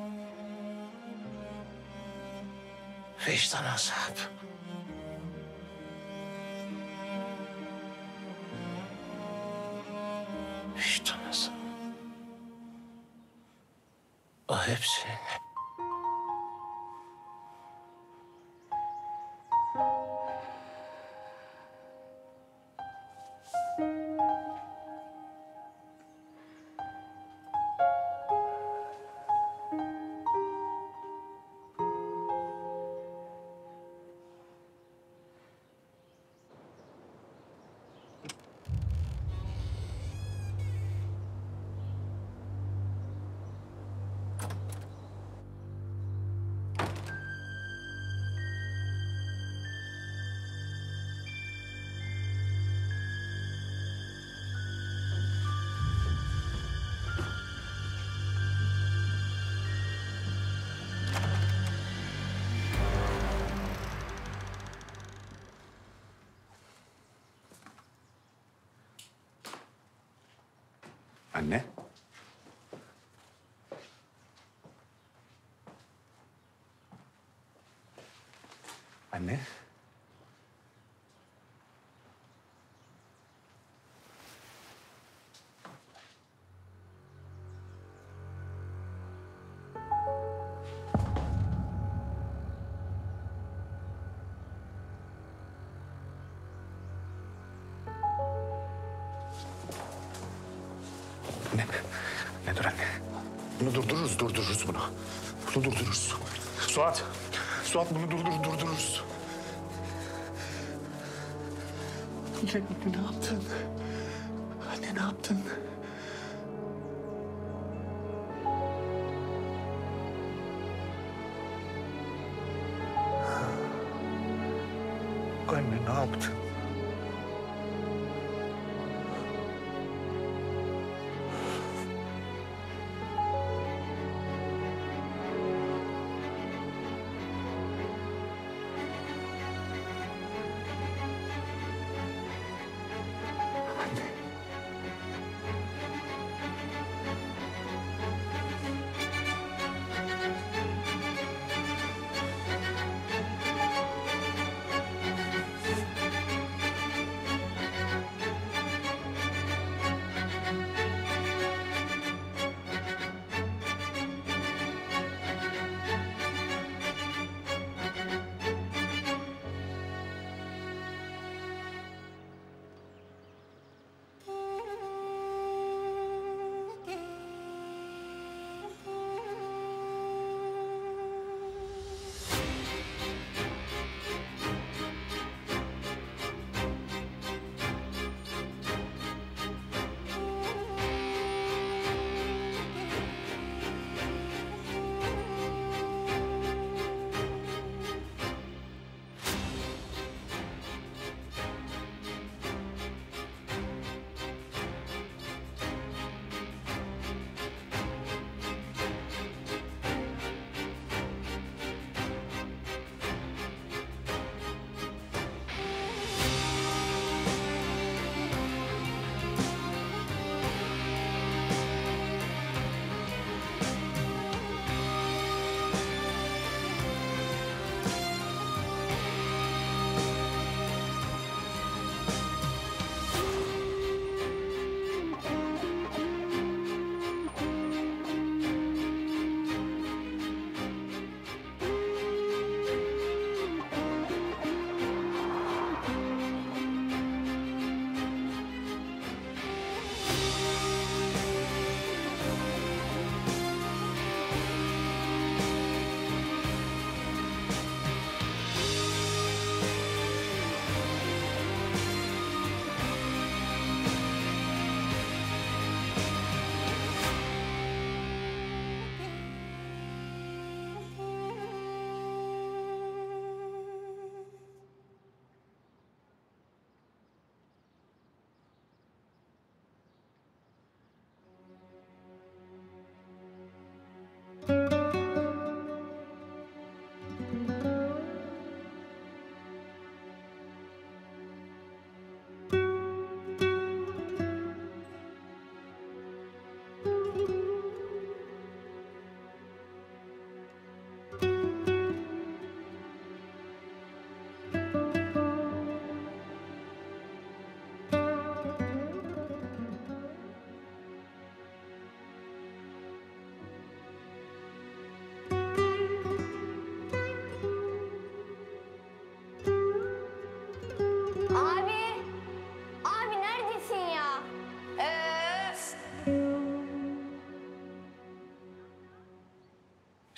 Vicdan azabı. Vicdan azabı. O hepsini. Anne. Anne. Durdururuz bunu. Bunu durdururuz. Suat. Suat, bunu durdururuz. Ne yaptın? Anne, ne yaptın? Anne, ne yaptın?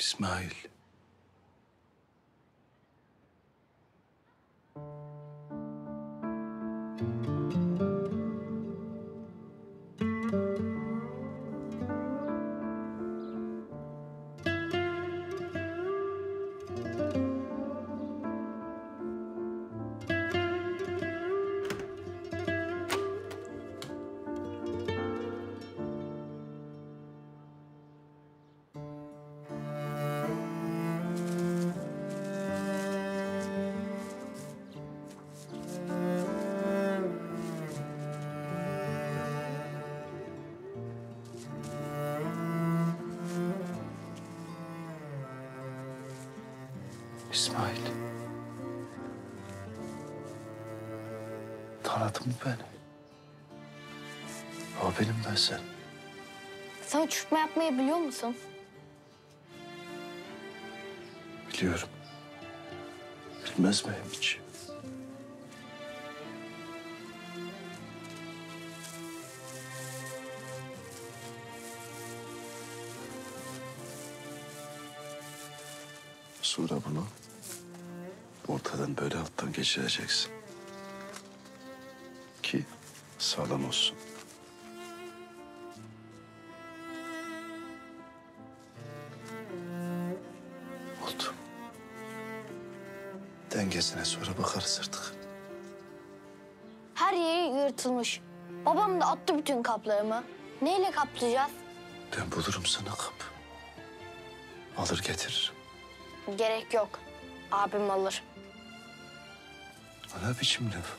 İsmail. İsmail, tanıdın mı beni? O benim ben sen. Sen uçurtma yapmayı biliyor musun? Biliyorum. Bilmez miyim hiç? Sonra bunu ortadan böyle alttan geçireceksin ki sağlam olsun. Oldu. Dengesine sonra bakarız artık. Her yeri yırtılmış. Babam da attı bütün kaplarımı. Neyle kaplayacağız? Ben bulurum sana kap. Alır getiririm. Gerek yok. Abim alır. Ana biçim laf.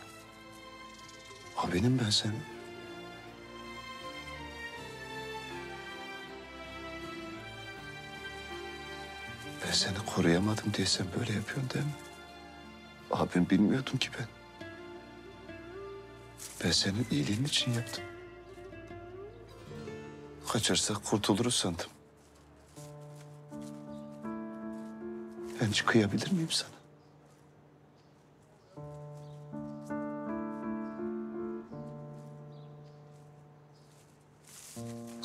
Abinim ben senin. Ben seni koruyamadım diye sen böyle yapıyorsun değil mi? Abim bilmiyordum ki ben. Ben senin iyiliğin için yaptım. Kaçarsak kurtuluruz sandım. Ben hiç kıyabilir miyim sana?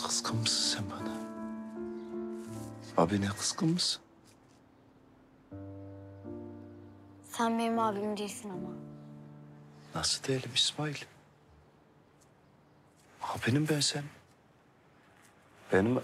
Kızgın mısın sen bana? Abine kızgın mısın? Sen benim abim değilsin ama. Nasıl değilim İsmail? Abinim ben sen. Benim...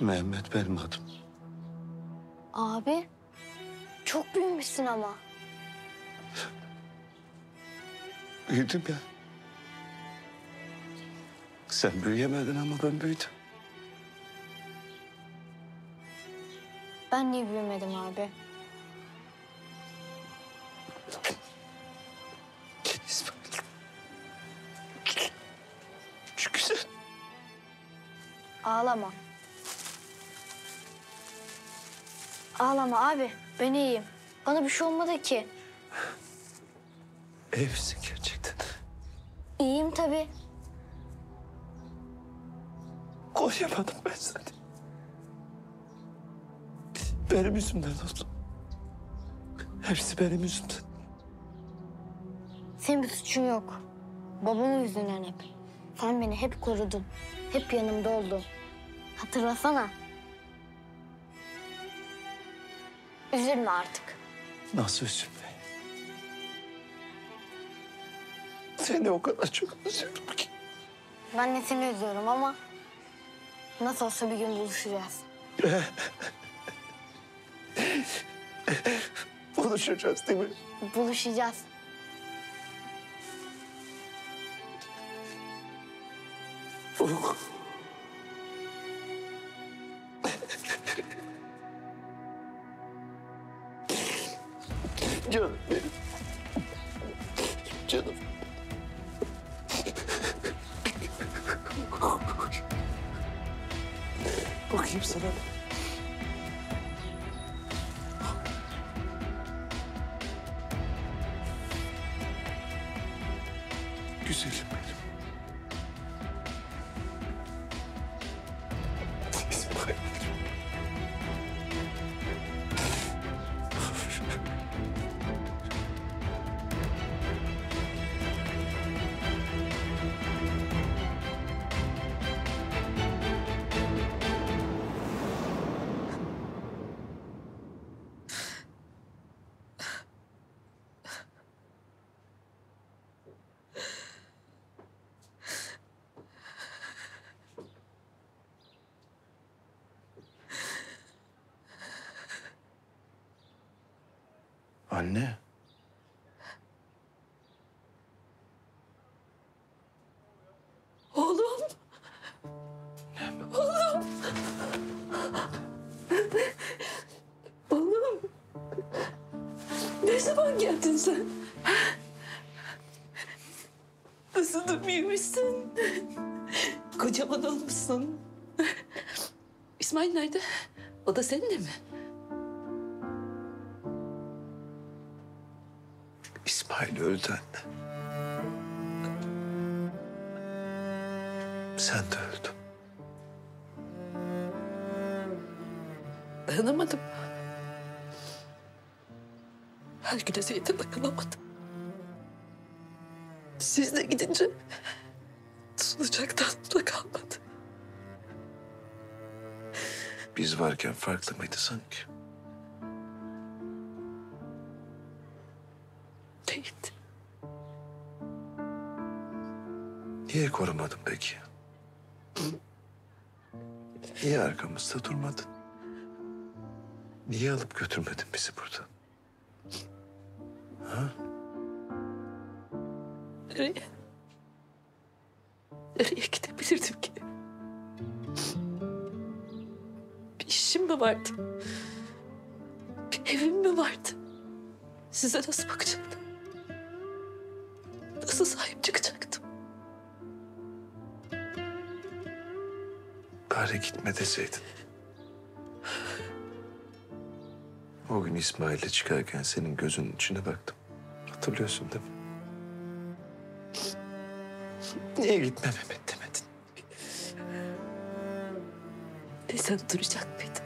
Mehmet benim adım. Abi, çok büyümüşsün ama. Büyüdüm ya. Sen büyüyemedin ama ben büyüdüm. Ben niye büyümedim abi? Çünkü sen... Ağlama. Ağlama abi, ben iyiyim. Bana bir şey olmadı ki. İyi misin gerçekten? İyiyim tabii. Koyamadım ben seni. Benim yüzümden oldu. Hepsi benim yüzümden. Senin bir suçun yok. Babamın yüzünden hep. Sen beni hep korudun. Hep yanımda oldun. Hatırlasana. Üzülme artık. Nasıl üzülme? Seni o kadar çok üzüyorum ki. Ben de seni üzüyorum ama... ...nasıl olsa bir gün buluşacağız. Buluşacağız değil mi? Buluşacağız. Canım benim. Canım. Bakayım sana. güzelim benim. Anne. Oğlum. Oğlum. Oğlum. Ne zaman geldin sen? Nasıl da büyümüşsün? Kocaman olmuşsun. İsmail nerede? O da seninle mi? İsmail öldü anne. Sen de öldün. Dayanamadım. Her güne Zeytin dayanamadım. Siz de gidince tutulacak da kalmadı. Biz varken farklı mıydı sanki? Niye korumadın peki? Niye arkamızda durmadın? Niye alıp götürmedin bizi buradan? Ha? Nereye? Nereye gidebilirdim ki? Bir işim mi vardı? Bir evim mi vardı? Size nasıl bakacaktım? Nasıl sahip çıkacaktım? Bari gitme deseydin. O gün İsmail'le çıkarken senin gözünün içine baktım. Hatırlıyorsun değil mi? Niye gitme Mehmet demedin? Ne sen duracak mıydın?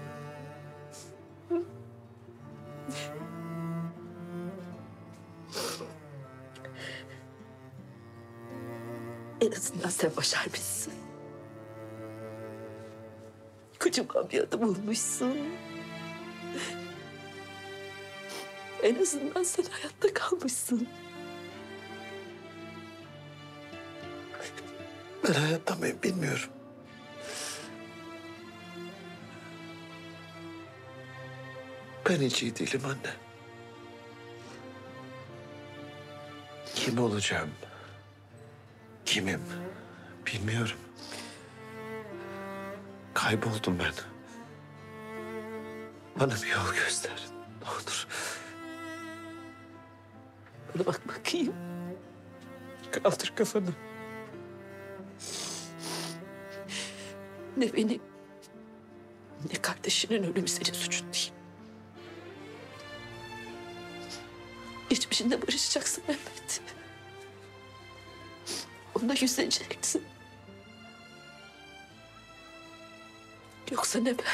En azından sen başarmışsın. Kocaman bir adam olmuşsun. En azından sen hayatta kalmışsın. Ben hayatta mıyım bilmiyorum. Ben hiç iyi değilim anne. Kim olacağım? Kimim? Bilmiyorum. Kayboldum ben. Bana bir yol göster. Ne olur. Bana bak bakayım. Kaldır kafanı. Ne benim, ne kardeşinin ölümü senin suçun değil. Geçmişinde barışacaksın Mehmet. Onunla yüzleşeceksin. Yoksa ne ben,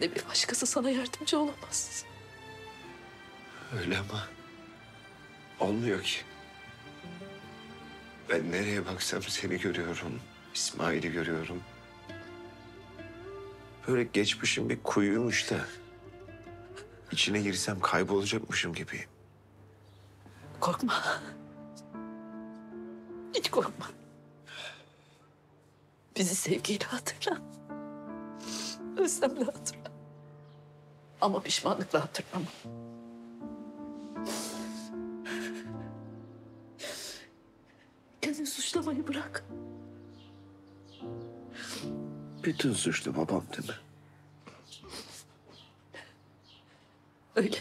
ne bir başkası sana yardımcı olamaz. Öyle ama olmuyor ki. Ben nereye baksam seni görüyorum, İsmail'i görüyorum. Böyle geçmişim bir kuyuymuş da içine girsem kaybolacakmışım gibi. Korkma. Hiç korkma. Bizi sevgiyle hatırla. Özlemle hatırla. Ama pişmanlıkla hatırlama. Kendini suçlamayı bırak. Bütün suçlu babam değil mi? Öyle.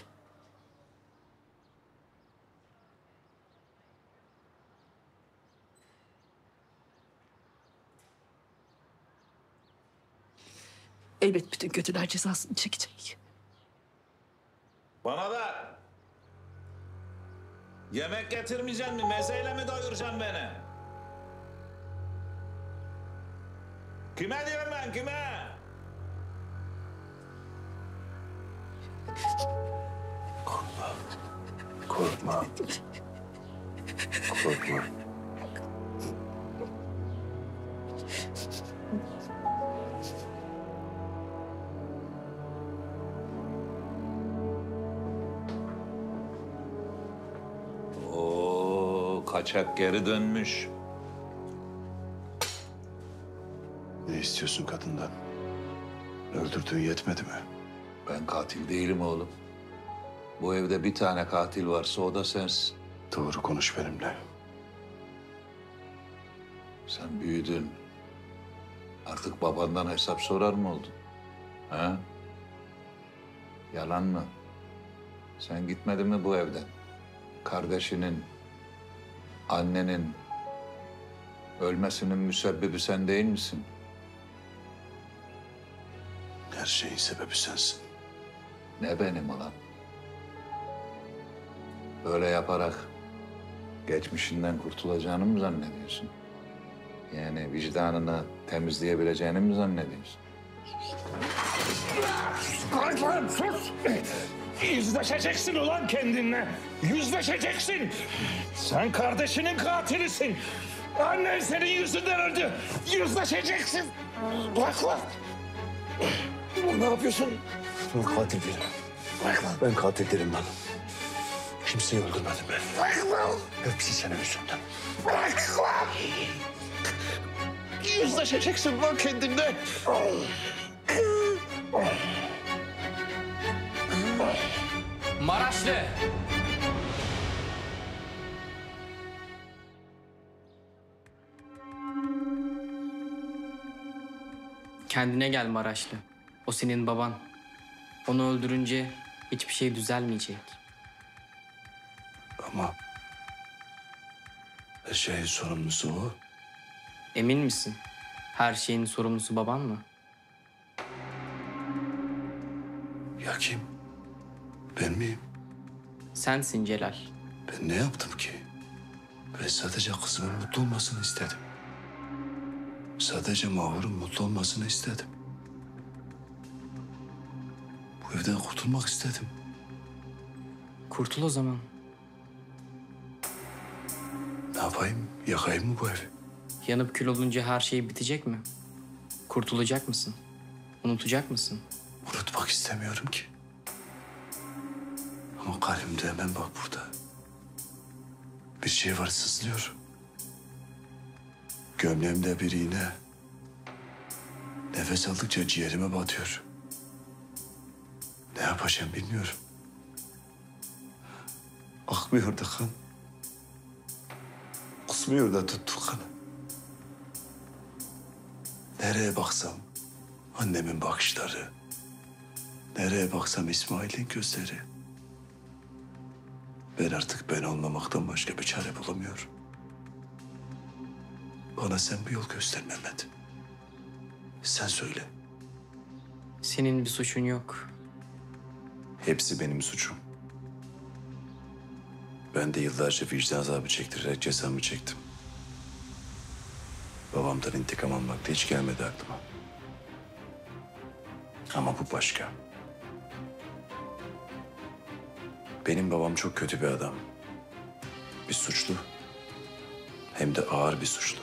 Elbet bütün kötüler cezasını çekecek. Bana da Yemek getirmeyeceksin mi? Mezeyle mi doyuracaksın beni? Kime diyorum ben, kime? Korkma. Korkma. Korkma. Kaçak geri dönmüş. Ne istiyorsun kadından? Öldürdüğün yetmedi mi? Ben katil değilim oğlum. Bu evde bir tane katil varsa o da sensin. Doğru konuş benimle. Sen büyüdün. Artık babandan hesap sorar mı oldun? Ha? Yalan mı? Sen gitmedin mi bu evden? Kardeşinin, annenin ölmesinin müsebbibi sen değil misin? Her şeyin sebebi sensin. Ne benim olan? Böyle yaparak geçmişinden kurtulacağını mı zannediyorsun? Yani vicdanını temizleyebileceğini mi zannediyorsun? Lan sus! Yüzleşeceksin ulan kendinle. Yüzleşeceksin. Sen kardeşinin katilisin. Annen senin yüzünden öldü. Yüzleşeceksin. Bırak lan. Ne yapıyorsun? Ben katil değilim. Bırak lan. Ben katil değilim lan. Kimseyi öldürmedim ben. Bırak lan. Hepsi senin yüzünden. Bırak lan. Yüzleşeceksin lan kendinle. Maraşlı! Kendine gel Maraşlı. O senin baban. Onu öldürünce hiçbir şey düzelmeyecek. Ama her şeyin sorumlusu o. Emin misin? Her şeyin sorumlusu baban mı? Ya kim? Ben miyim? Sensin Celal. Ben ne yaptım ki? Ben sadece kızımın mutlu olmasını istedim. Sadece Mahur'un mutlu olmasını istedim. Bu evden kurtulmak istedim. Kurtul o zaman. Ne yapayım? Yakayım mı bu evi? Yanıp kül olunca her şey bitecek mi? Kurtulacak mısın? Unutacak mısın? Unutmak istemiyorum ki. Ama kalbimde hemen bak burada. Bir şey var, sızlıyor. Gömleğimde bir iğne. Nefes aldıkça ciğerime batıyor. Ne yapacağım bilmiyorum. Akmıyor da kan. Kusmuyor da tuttu kanı. Nereye baksam annemin bakışları. Nereye baksam İsmail'in gözleri. Ben artık ben olmamaktan başka bir çare bulamıyorum. Bana sen bir yol göster Mehmet. Sen söyle. Senin bir suçun yok. Hepsi benim suçum. Ben de yıllarca vicdan azabı çektirerek cezamı çektim. Babamdan intikam almak da hiç gelmedi aklıma. Ama bu başka. Benim babam çok kötü bir adam. Bir suçlu. Hem de ağır bir suçlu.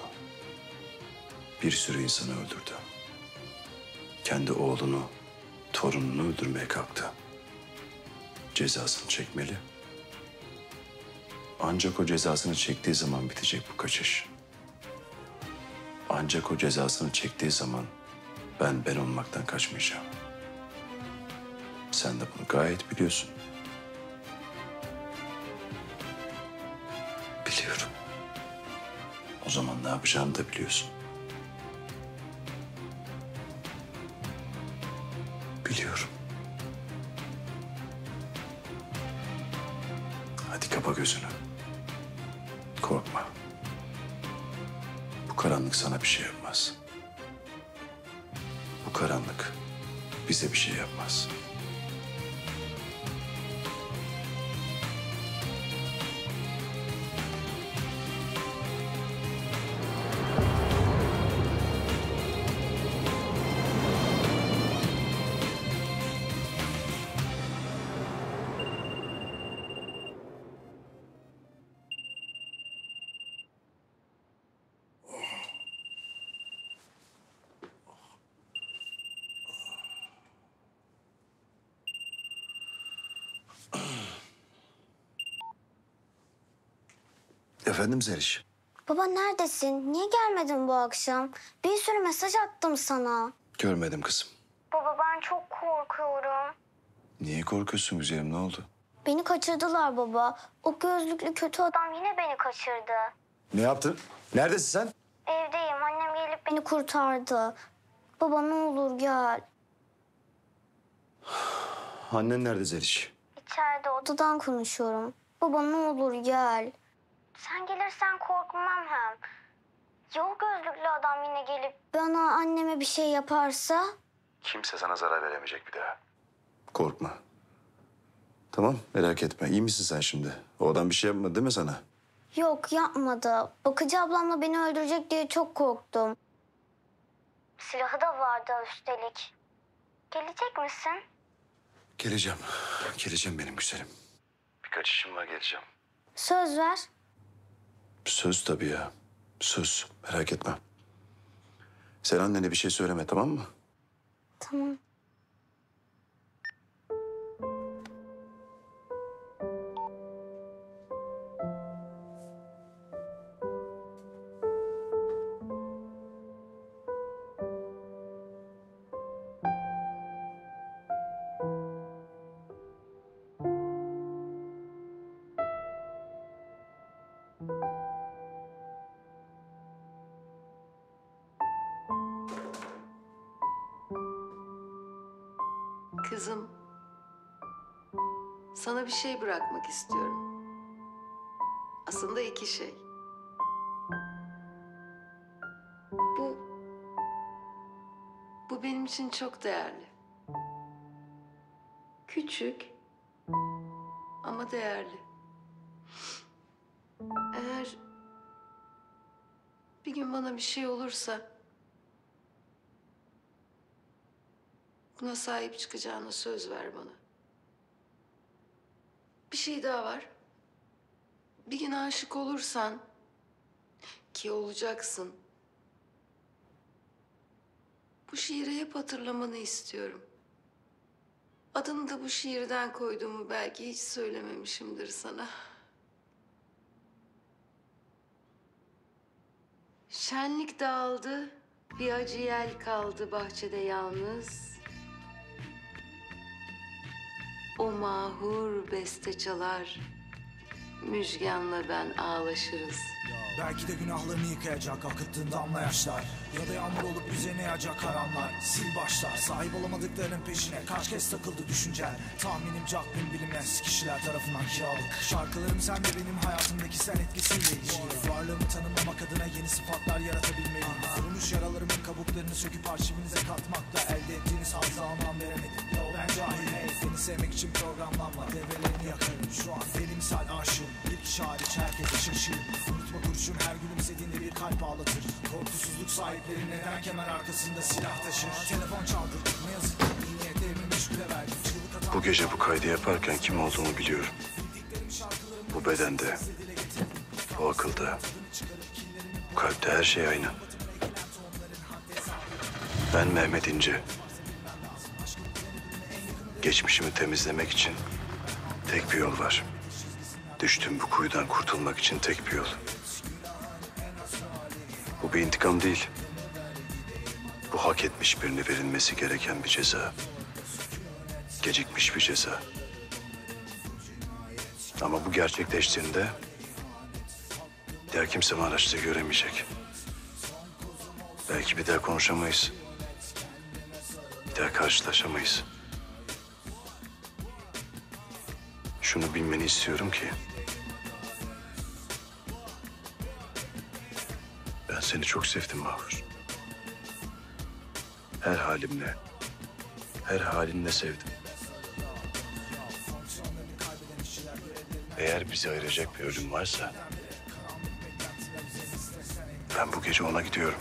Bir sürü insanı öldürdü. Kendi oğlunu, torununu öldürmeye kalktı. Cezasını çekmeli. Ancak o cezasını çektiği zaman bitecek bu kaçış. Ancak o cezasını çektiği zaman ben olmaktan kaçmayacağım. Sen de bunu gayet biliyorsun. Biliyorum. O zaman ne yapacağını da biliyorsun. Biliyorum. Hadi kapa gözünü. Korkma. Bu karanlık sana bir şey yapmaz. Bu karanlık bize bir şey yapmaz. Efendim Zeliş? Baba neredesin? Niye gelmedin bu akşam? Bir sürü mesaj attım sana. Görmedim kızım. Baba ben çok korkuyorum. Niye korkuyorsun güzelim, ne oldu? Beni kaçırdılar baba. O gözlüklü kötü adam yine beni kaçırdı. Ne yaptın? Neredesin sen? Evdeyim. Annem gelip beni kurtardı. Baba ne olur gel. Annen nerede Zeliş? İçeride odadan konuşuyorum. Baba ne olur gel. Sen gelirsen korkmam hem. Ya o gözlüklü adam yine gelip bana, anneme bir şey yaparsa? Kimse sana zarar veremeyecek bir daha. Korkma. Tamam, merak etme. İyi misin sen şimdi? O adam bir şey yapmadı değil mi sana? Yok, yapmadı. Bakıcı ablamla beni öldürecek diye çok korktum. Silahı da vardı üstelik. Gelecek misin? Geleceğim. Geleceğim benim güzelim. Birkaç işim var, geleceğim. Söz ver. Söz tabii ya. Söz. Merak etme. Sen annene bir şey söyleme, tamam mı? Tamam. Kızım, sana bir şey bırakmak istiyorum. Aslında iki şey. Bu benim için çok değerli. Küçük ama değerli. Eğer bir gün bana bir şey olursa buna sahip çıkacağına söz ver bana. Bir şey daha var. Bir gün aşık olursan, ki olacaksın, bu şiiri hep hatırlamanı istiyorum. Adını da bu şiirden koyduğumu belki hiç söylememişimdir sana. Şenlik dağıldı, bir acı yel kaldı bahçede yalnız. O mahur beste çalar, Müjgan'la ben ağlaşırız. Belki de günahlarını yıkayacak akıttığın damla yaşlar. Ya da yağmur olup üzerine yağacak karanlar. Sil başlar, sahip olamadıklarının peşine kaç kez takıldı düşüncen. Tahminimce aklım bilinmez kişiler tarafından kiralık. Şarkılarım sen ve benim hayatımdaki sen etkisiyle ilişkili. Varlığımı tanımlamak adına yeni sıfatlar yaratabilmeliyim. Kurumuş yaralarımın kabuklarını söküp arşivinize katmakla elde ettiğiniz hazzı anlam veremedim. Yo ben cahil, hey seni sevmek için programlanma. Devrelerini yakarım şu an deli misal aşığım. Bir kişi hariç herkese şaşırır. Unutma kurşun her gülümsediğinde bir kalp ağlatır. Korkusuzluk sahipleri neden kemer arkasında silah taşır. Telefon çaldırdı, ne yazık ki bir niyet evrilmiş bile verdi. Bu gece bu kaydı yaparken kim olduğumu biliyorum. Bu bedende, bu akılda, bu kalpte her şey aynı. Ben Mehmet İnce. Geçmişimi temizlemek için tek bir yol var. Düştüğüm bu kuyudan kurtulmak için tek bir yol. Bu bir intikam değil. Bu hak etmiş birine verilmesi gereken bir ceza. Gecikmiş bir ceza. Ama bu gerçekleştiğinde diğer kimse Maraş'ta göremeyecek. Belki bir daha konuşamayız. Bir daha karşılaşamayız. Şunu bilmeni istiyorum ki ben seni çok sevdim Mahur. Her halimle, her halinle sevdim. Eğer bizi ayıracak bir ölüm varsa ben bu gece ona gidiyorum.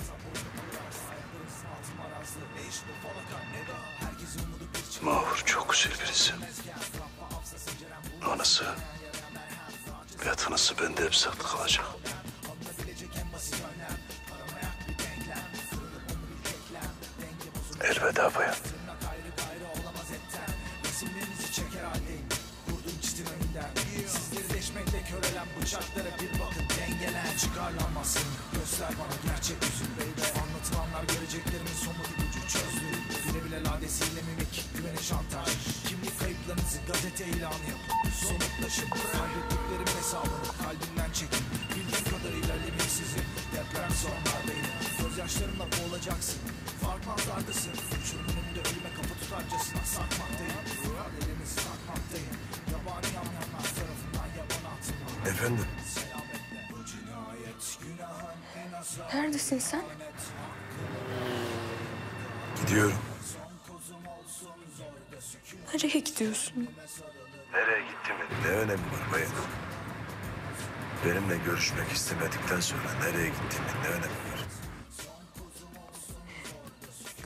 Mahur çok güzel birisi. Anası ve atınası bende hep saklı kalacak. Elveda bayan. Sizleri deşmekle körelen bıçaklara bir bakın denge. alanmasın. Göster bana gerçek yüzün baby. Anlatılanlar geleceklerimin somut ipucu çözdü. Bile bile ladesiyle mimik, güvene şantaj. Kimlik kayıplarınızı gazete ilanı yapın. Somutlaşın, kaybettiklerimin hesabını kalbimden çekin. Bildiğim kadarıyla limit sizi, deprem sonlardayım. Gözyaşlarımla boğulacaksın, farkmazlardasın. Uçurumun önünde ölüme kapı tutarcasına sakmaktayım. Duvar elimi sakmaktayım. Yabani yanmayanlar tarafından yaban atılma. Efendim? Neredesin sen? Gidiyorum. Nereye gidiyorsun? Nereye gittiğimin ne önemi var bayanım? Benimle görüşmek istemedikten sonra nereye gittiğimin ne önemi var?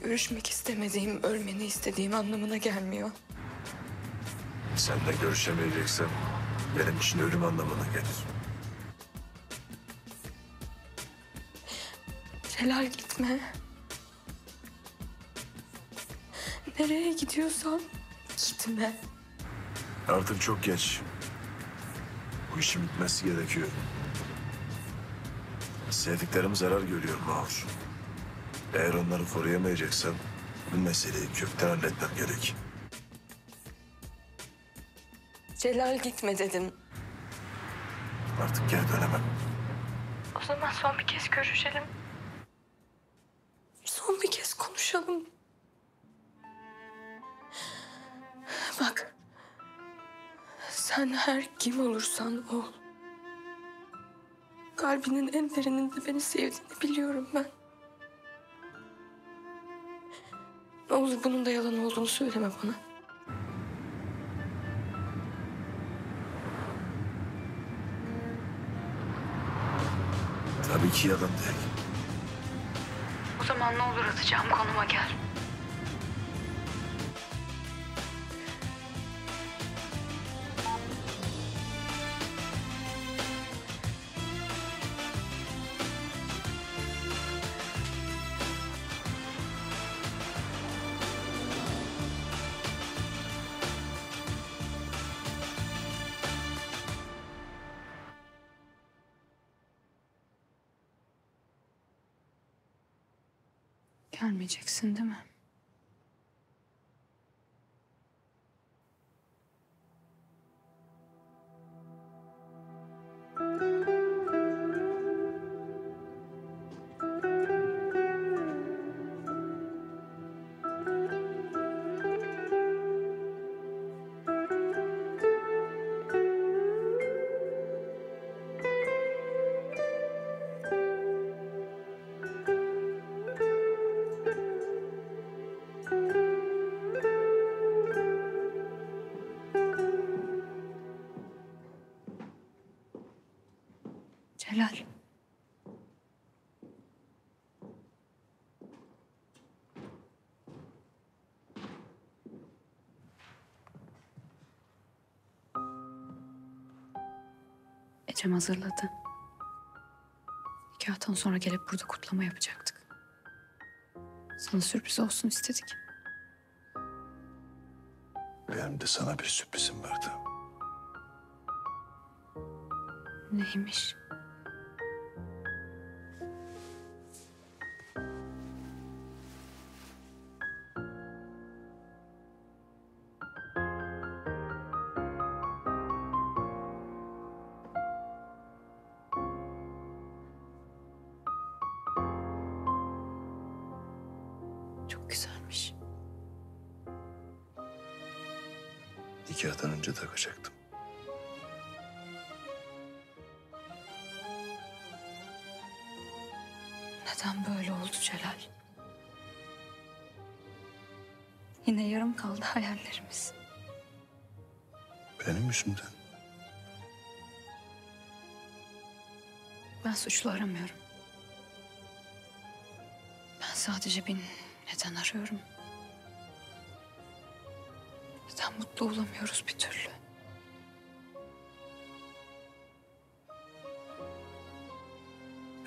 Görüşmek istemediğim, ölmeni istediğim anlamına gelmiyor. Seninle görüşemeyeceksem benim için ölüm anlamına gelir. Celal gitme. Nereye gidiyorsan gitme. Artık çok geç. Bu işin bitmesi gerekiyor. Sevdiklerim zarar görüyor Mahur. Eğer onları koruyamayacaksan bu meseleyi kökten halletmem gerek. Celal gitme dedim. Artık geri dönemem. O zaman son bir kez görüşelim. Son bir kez konuşalım. Bak, sen her kim olursan ol. Kalbinin en derininde beni sevdiğini biliyorum ben. Ne olur bunun da yalan olduğunu söyleme bana. Tabii ki yalan değil. O zaman ne olur atacağım konuma gel. Gelmeyeceksin değil mi? Celal. Ecem hazırladı. Nikahtan sonra gelip burada kutlama yapacaktık. Sana sürpriz olsun istedik. Benim de sana bir sürprizim vardı. Neymiş? Çok güzelmiş. Nikahdan önce takacaktım. Neden böyle oldu Celal? Yine yarım kaldı hayallerimiz. Benim yüzümden. Ben suçlu aramıyorum. Ben sadece bir neden arıyorum? Neden mutlu olamıyoruz bir türlü?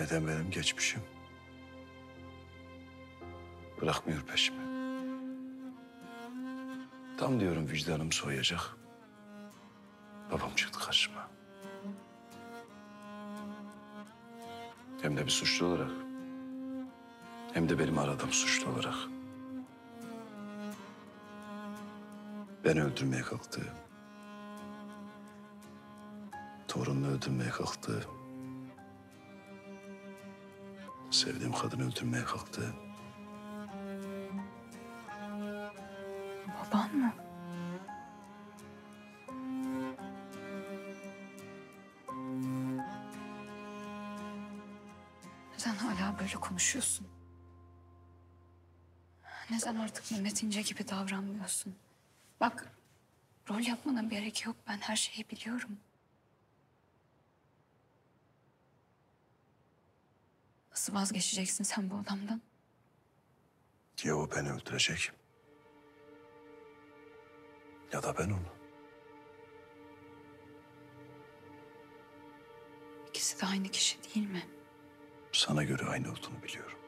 Neden benim geçmişim bırakmıyor peşimi? Tam diyorum vicdanım soğuyacak. Babam çıktı karşıma. Hem de bir suçlu olarak. Hem de benim aradığım suçlu olarak. Beni öldürmeye kalktı. Torunumu öldürmeye kalktı. Sevdiğim kadını öldürmeye kalktı. Baban mı? Neden hala böyle konuşuyorsun? Neden artık Mehmet İnce gibi davranmıyorsun? Bak, rol yapmana gerek yok. Ben her şeyi biliyorum. Nasıl vazgeçeceksin sen bu adamdan? Ya o beni öldürecek. Ya da ben onu. İkisi de aynı kişi değil mi? Sana göre aynı olduğunu biliyorum.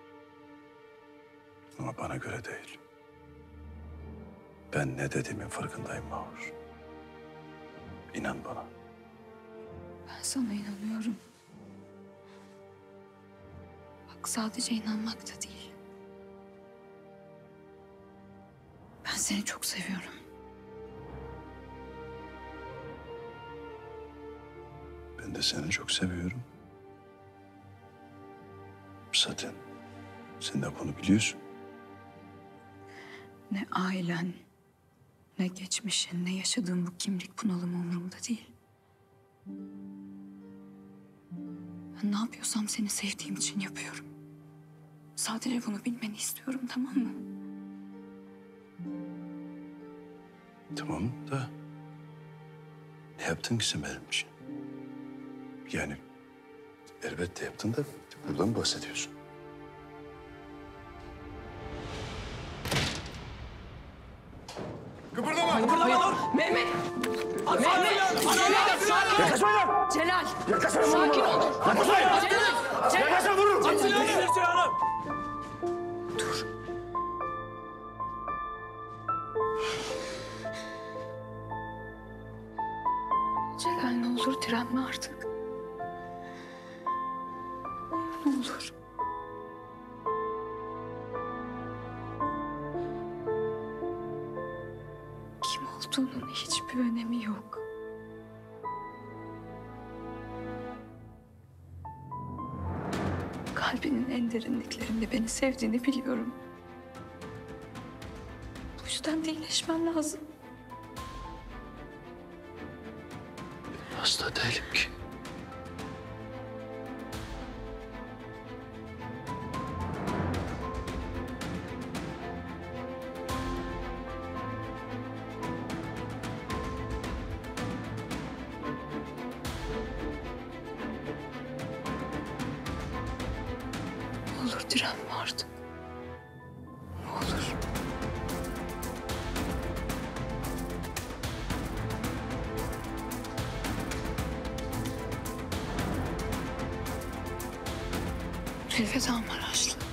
Ama bana göre değil. Ben ne dediğimin farkındayım Mahur. İnan bana. Ben sana inanıyorum. Bak, sadece inanmak da değil. Ben seni çok seviyorum. Ben de seni çok seviyorum. Zaten sen de bunu biliyorsun. Ne ailen, ne geçmişin, ne yaşadığın bu kimlik bunalımı umurumda değil. Ben ne yapıyorsam seni sevdiğim için yapıyorum. Sadece bunu bilmeni istiyorum, tamam mı? Tamam da ne yaptın ki sen benim için? Yani elbette yaptın da buradan bahsediyorsun. Kıpırdama! Kıpırdama! Mehmet! At Mehmet! Yaklaşmayın! Celal! Yaklaşmayın! Sakin ol! Yaklaşmayın! Celal! Yaklaşmayın vururum! At silahını! Dur. Celal, ne olur direnme artık. Ne olur. Kim olduğunun hiçbir önemi yok. Kalbinin en derinliklerinde beni sevdiğini biliyorum. Bu yüzden de iyileşmem lazım. Hasta değilim ki. Ne olur direnme artık. Ne olur. Elveda Maraşlı.